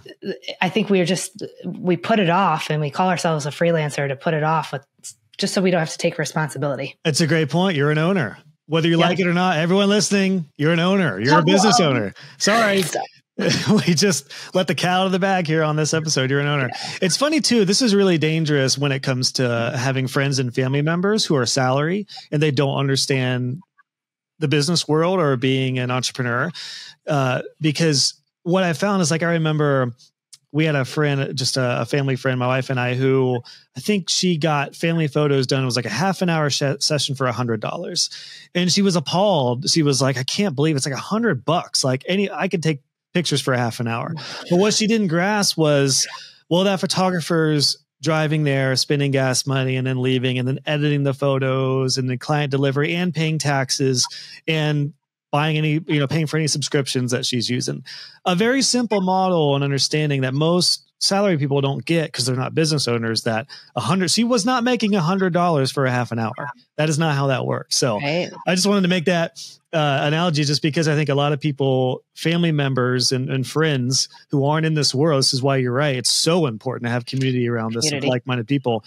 I think we put it off, and we call ourselves a freelancer to put it off with, just so we don't have to take responsibility. That's a great point. You're an owner, whether you like it or not. Everyone listening, you're an owner. You're a business owner. Sorry. We just let the cat out of the bag here on this episode. You're an owner. It's funny too. This is really dangerous when it comes to having friends and family members who are salary and they don't understand the business world or being an entrepreneur. Because what I found is, like, I remember we had a friend, just a family friend, my wife and I, who I think she got family photos done. It was like a half an hour session for $100. And she was appalled. She was like, I can't believe it's like $100. Like I could take pictures for half an hour. But what she didn't grasp was, well, that photographer's driving there, spending gas money, and then leaving, and then editing the photos, and then client delivery, and paying taxes, and buying any, you know, paying for any subscriptions that she's using. A very simple model and understanding that most salary people don't get because they're not business owners, that she was not making $100 for a half an hour. That is not how that works. So right. I just wanted to make that analogy, just because I think a lot of people, family members and friends who aren't in this world, this is why you're right. It's so important to have community around this, like-minded people,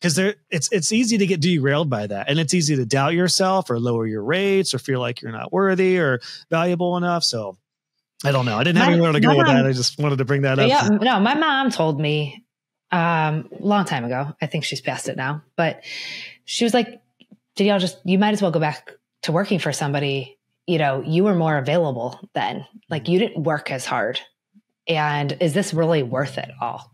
because it's easy to get derailed by that. And it's easy to doubt yourself or lower your rates or feel like you're not worthy or valuable enough. So I don't know. I didn't have anywhere to go with that. I just wanted to bring that up. Yeah, no, my mom told me a long time ago, I think she's past it now, but she was like, Danielle, you might as well go back to working for somebody. You know, you were more available then. Like, you didn't work as hard. And is this really worth it all?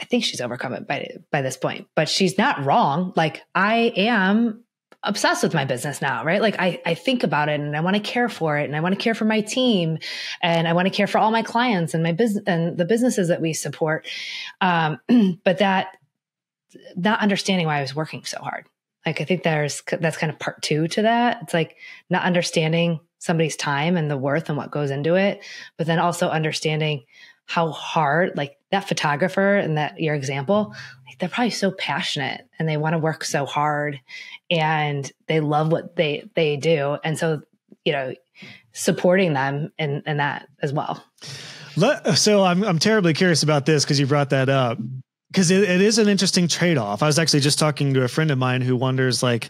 I think she's overcome it by this point, but she's not wrong. Like, I am obsessed with my business now, right? Like I think about it, and I want to care for it, and I want to care for my team, and I want to care for all my clients and my business and the businesses that we support. But that, not understanding why I was working so hard. Like, I think that's kind of part two to that. It's like not understanding somebody's time and the worth and what goes into it, but then also understanding how hard, like that photographer and that your example, like they're probably so passionate and they want to work so hard and they love what they do. And so, you know, supporting them in that as well. So I'm terribly curious about this, because you brought that up, because it is an interesting trade-off. I was actually just talking to a friend of mine who wonders, like,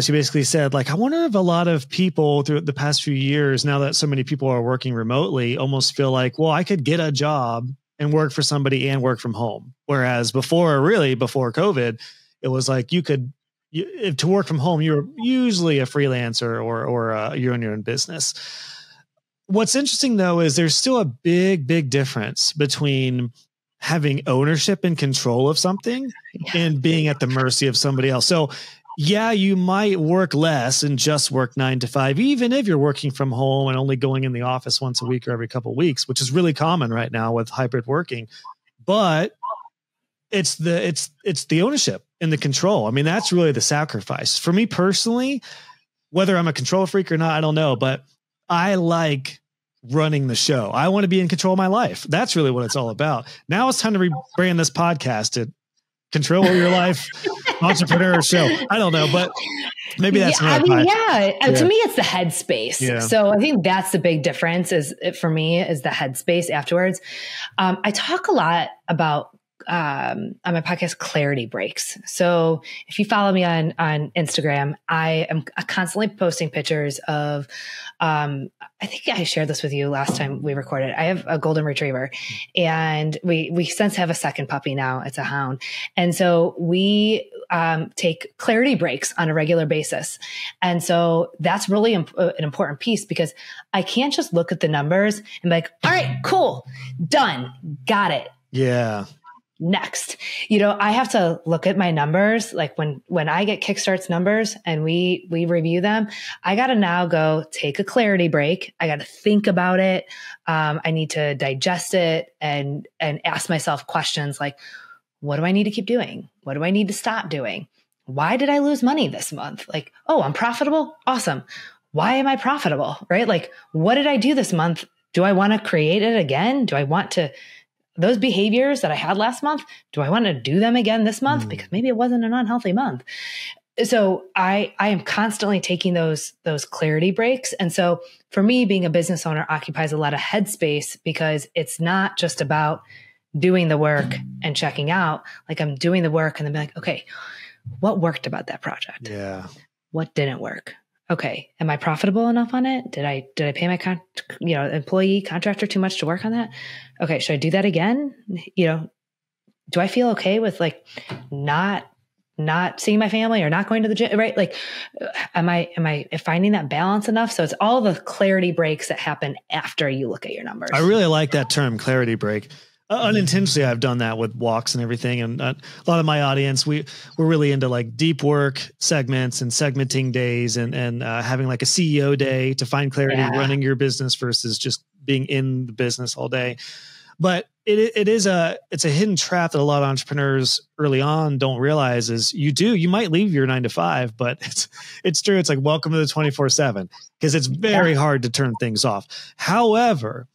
she basically said, like, I wonder if a lot of people through the past few years, now that so many people are working remotely, almost feel like, well, I could get a job and work for somebody and work from home. Whereas before COVID, it was like to work from home, you're usually a freelancer or you're in your own business. What's interesting, though, is there's still a big, big difference between having ownership and control of something and being at the mercy of somebody else. So yeah, you might work less and just work 9 to 5, even if you're working from home and only going in the office once a week or every couple of weeks, which is really common right now with hybrid working. But it's the ownership and the control. I mean, that's really the sacrifice. For me personally, whether I'm a control freak or not, I don't know, but I like running the show. I want to be in control of my life. That's really what it's all about. Now it's time to rebrand this podcast to Control Your Life Entrepreneur Show. I don't know, but maybe that's to me, it's the headspace. Yeah. So I think that's the big difference for me is the headspace afterwards. I talk a lot about on my podcast, clarity breaks. So if you follow me on Instagram, I am constantly posting pictures of, I think I shared this with you last time we recorded. I have a golden retriever, and we since have a second puppy now. It's a hound. And so we take clarity breaks on a regular basis. And so that's really an important piece, because I can't just look at the numbers and be like, all right, cool, done, got it. Yeah. Next, you know, I have to look at my numbers. Like when I get Kickstart's numbers and we review them, I got to now go take a clarity break. I got to think about it. I need to digest it and ask myself questions like, what do I need to keep doing? What do I need to stop doing? Why did I lose money this month? Like, oh, I'm profitable. Awesome. Why am I profitable? Right? Like, what did I do this month? Do I want to create it again? Do I want to those behaviors that I had last month, do I want to do them again this month? Because maybe it wasn't an unhealthy month. So I am constantly taking those clarity breaks. And so for me, being a business owner occupies a lot of headspace, because it's not just about doing the work and checking out. Like, I'm doing the work and then be like, okay, what worked about that project? Yeah. What didn't work? Okay. Am I profitable enough on it? Did I pay my employee contractor too much to work on that? Okay. Should I do that again? You know, do I feel okay with like not seeing my family or not going to the gym? Right? Like, am I finding that balance enough? So it's all the clarity breaks that happen after you look at your numbers. I really like that term, clarity break. Unintentionally, I've done that with walks and everything. And a lot of my audience, we're really into like deep work segments and segmenting days and having like a CEO day to find clarity running your business versus just being in the business all day. But it's a hidden trap that a lot of entrepreneurs early on don't realize is you might leave your 9-to-5, but it's true. It's like, welcome to the 24/7, because it's very hard to turn things off. However,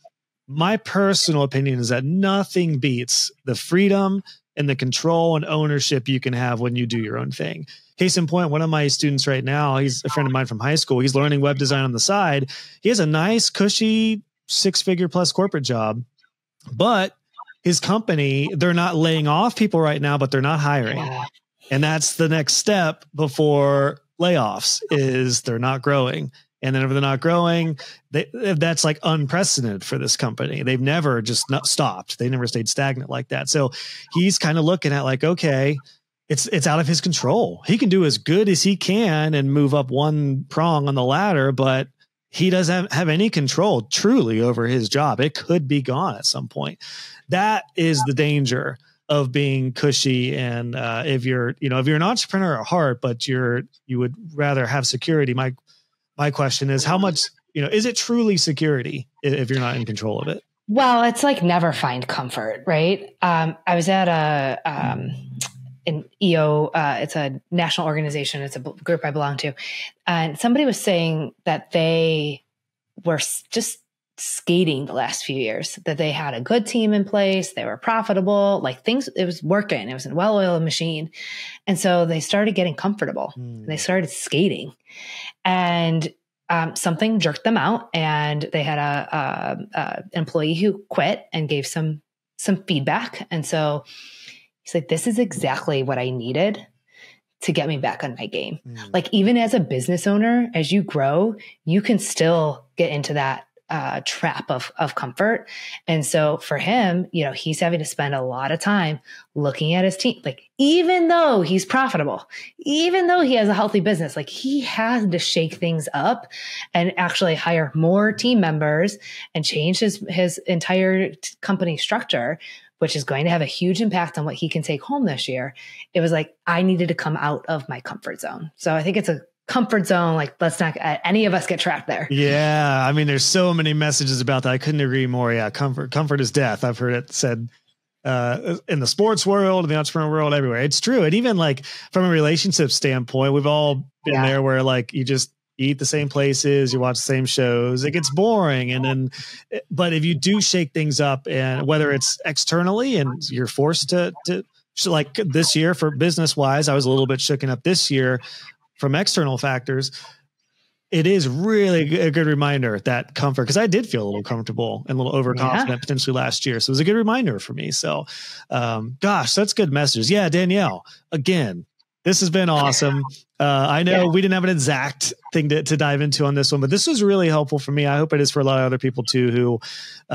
my personal opinion is that nothing beats the freedom and the control and ownership you can have when you do your own thing. Case in point, one of my students right now, he's a friend of mine from high school. He's learning web design on the side. He has a nice, cushy 6-figure plus corporate job, but his company, they're not laying off people right now, but they're not hiring. And that's the next step before layoffs is they're not growing. And then if they're not growing, that's like unprecedented for this company. They've never just not stopped. They never stayed stagnant like that. So he's kind of looking at like, okay, it's out of his control. He can do as good as he can and move up one prong on the ladder, but he doesn't have any control truly over his job. It could be gone at some point. That is the danger of being cushy. And if you're an entrepreneur at heart, but you would rather have security, my question is, how much, is it truly security if you're not in control of it? Well, it's like never find comfort, right? I was at an EO, it's a national organization. It's a group I belong to. And somebody was saying that they were just skating the last few years, that they had a good team in place. They were profitable, like things, it was working. It was a well-oiled machine. And so they started getting comfortable. They started skating, and something jerked them out. And they had a employee who quit and gave some feedback. And so he's like, this is exactly what I needed to get me back on my game. Like, even as a business owner, as you grow, you can still get into that trap of comfort. And so for him, he's having to spend a lot of time looking at his team. Like, even though he's profitable, even though he has a healthy business, like he has to shake things up and actually hire more team members and change his entire company structure, which is going to have a huge impact on what he can take home this year. It was like, I needed to come out of my comfort zone. So I think it's a comfort zone. Like, let's not any of us get trapped there. Yeah. I mean, there's so many messages about that. I couldn't agree more. Yeah. Comfort is death. I've heard it said in the sports world, in the entrepreneur world, everywhere. It's true. And even like from a relationship standpoint, we've all been there where like you just eat the same places, you watch the same shows, it gets boring. And then, but if you do shake things up, and whether it's externally and you're forced to like this year for business wise, I was a little bit shooken up this year from external factors, it is really a good reminder that comfort, because I did feel a little comfortable and a little overconfident potentially last year. So it was a good reminder for me. So, gosh, that's good messages. Yeah, Danielle, again, this has been awesome. I know we didn't have an exact thing to dive into on this one, but this was really helpful for me. I hope it is for a lot of other people too,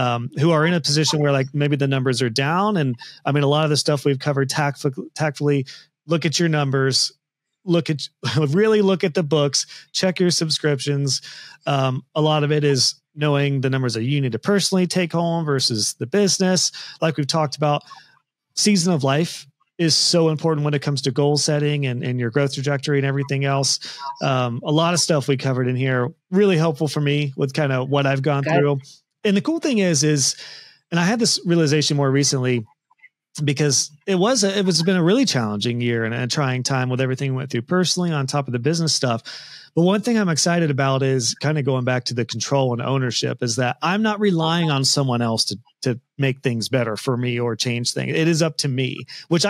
who are in a position where like maybe the numbers are down. And I mean, a lot of the stuff we've covered tactfully, look at your numbers, really look at the books, check your subscriptions. A lot of it is knowing the numbers that you need to personally take home versus the business. Like we've talked about, season of life is so important when it comes to goal setting and your growth trajectory and everything else. A lot of stuff we covered in here, really helpful for me with kind of what I've gone through. And the cool thing is, and I had this realization more recently, because it was a really challenging year and a trying time with everything we went through personally on top of the business stuff. But one thing I'm excited about is kind of going back to the control and ownership, is that I'm not relying on someone else to make things better for me or change things. It is up to me, which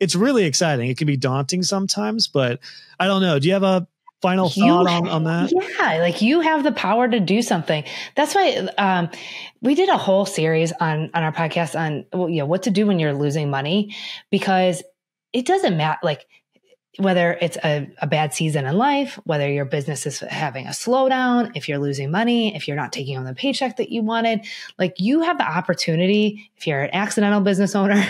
it's really exciting. It can be daunting sometimes, but I don't know. Do you have a final thought on that? Yeah. Like, you have the power to do something. That's why, we did a whole series on our podcast on, what to do when you're losing money, because it doesn't matter, like whether it's a bad season in life, whether your business is having a slowdown, if you're losing money, if you're not taking on the paycheck that you wanted, like you have the opportunity, if you're an accidental business owner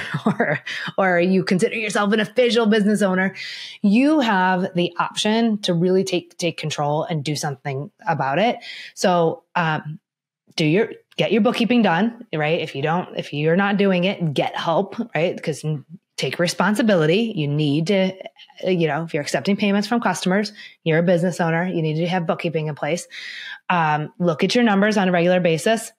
or you consider yourself an official business owner, you have the option to really take control and do something about it. So, do your get your bookkeeping done, right? If you're not doing it, get help, right? Because take responsibility. You need to, you know, if you're accepting payments from customers, you're a business owner, you need to have bookkeeping in place. Look at your numbers on a regular basis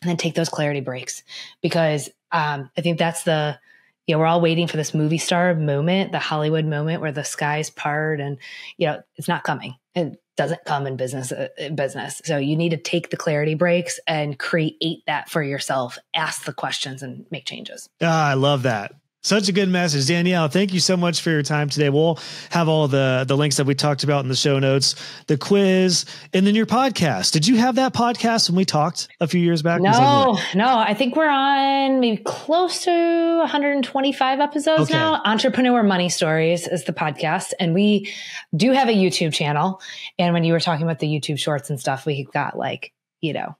and then take those clarity breaks, because I think that's the, you know, we're all waiting for this movie star moment, the Hollywood moment where the skies part and, you know, it's not coming. It doesn't come in business. So you need to take the clarity breaks and create that for yourself. Ask the questions and make changes. Ah, I love that. Such a good message. Danielle, thank you so much for your time today. We'll have all the links that we talked about in the show notes, the quiz, and then your podcast. Did you have that podcast when we talked a few years back? No. I think we're on maybe close to 125 episodes now. Entrepreneur Money Stories is the podcast. And we do have a YouTube channel. And when you were talking about the YouTube shorts and stuff, we got like, you know,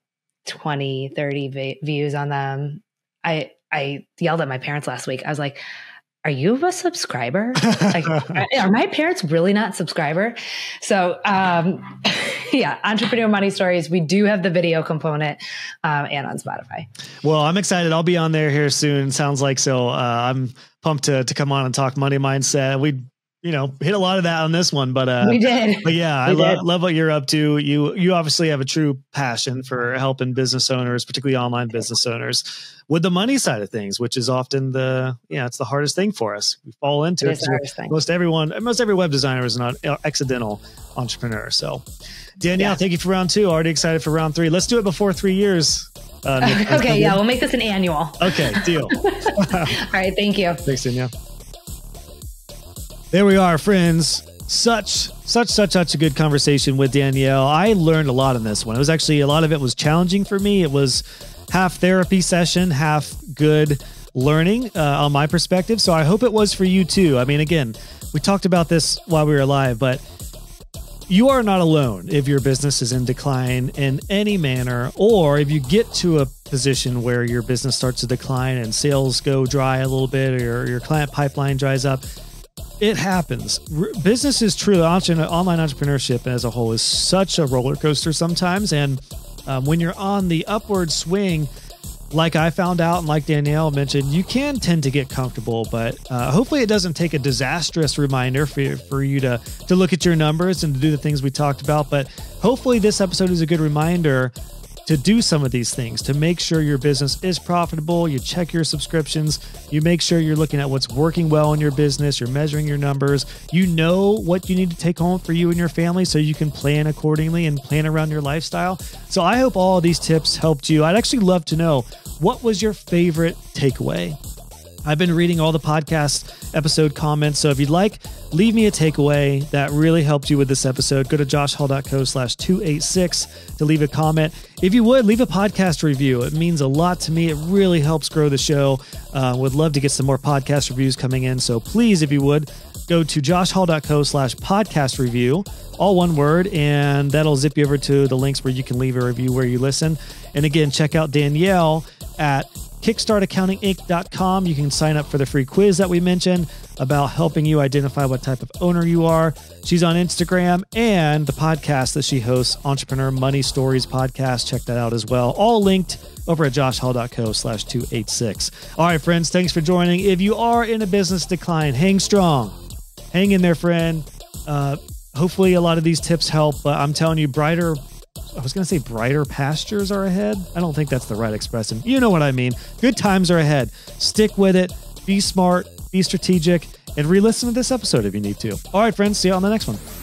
20, 30 views on them. I yelled at my parents last week. I was like, are you a subscriber? Like, are my parents really not subscriber? So yeah, Entrepreneur Money Stories. We do have the video component and on Spotify. Well, I'm excited. I'll be on there here soon. Sounds like so. I'm pumped to come on and talk money mindset. You know, hit a lot of that on this one, we did. But yeah, I love what you're up to. You obviously have a true passion for helping business owners, particularly online business owners, with the money side of things, which is often it's the hardest thing for us. We fall into it. Most every web designer is an accidental entrepreneur. So Danielle, thank you for round two. Already excited for round three. Let's do it before 3 years. Okay. Yeah. We'll make this an annual. Okay. Deal. All right. Thank you. Thanks, Danielle. There we are, friends. Such a good conversation with Danielle. I learned a lot in this one. It was actually, a lot of it was challenging for me. It was half therapy session, half good learning on my perspective. So I hope it was for you too. I mean, again, we talked about this while we were live, but you are not alone if your business is in decline in any manner, or if you get to a position where your business starts to decline and sales go dry a little bit, or your client pipeline dries up. It happens. Business is truly, online entrepreneurship as a whole is such a roller coaster sometimes. And when you're on the upward swing, like I found out and like Danielle mentioned, you can tend to get comfortable, but hopefully it doesn't take a disastrous reminder for you to look at your numbers and to do the things we talked about. But hopefully this episode is a good reminder to do some of these things, to make sure your business is profitable. You check your subscriptions. You make sure you're looking at what's working well in your business. You're measuring your numbers. You know what you need to take home for you and your family so you can plan accordingly and plan around your lifestyle. So I hope all of these tips helped you. I'd actually love to know, what was your favorite takeaway? I've been reading all the podcast episode comments. So if you'd like, leave me a takeaway that really helped you with this episode. Go to joshhall.co/286 to leave a comment. If you would, leave a podcast review. It means a lot to me. It really helps grow the show. Would love to get some more podcast reviews coming in. So please, if you would, go to joshhall.co/podcast review, all one word, and that'll zip you over to the links where you can leave a review where you listen. And again, check out Danielle at kickstartaccountinginc.com. You can sign up for the free quiz that we mentioned about helping you identify what type of owner you are. She's on Instagram and the podcast that she hosts, Entrepreneur Money Stories podcast. Check that out as well. All linked over at joshhall.co/286. All right, friends, thanks for joining. If you are in a business decline, hang strong. Hang in there, friend. Hopefully a lot of these tips help, but I'm telling you, brighter pastures are ahead. I don't think that's the right expression. You know what I mean. Good times are ahead. Stick with it. Be smart. Be strategic. And re-listen to this episode if you need to. All right, friends. See you on the next one.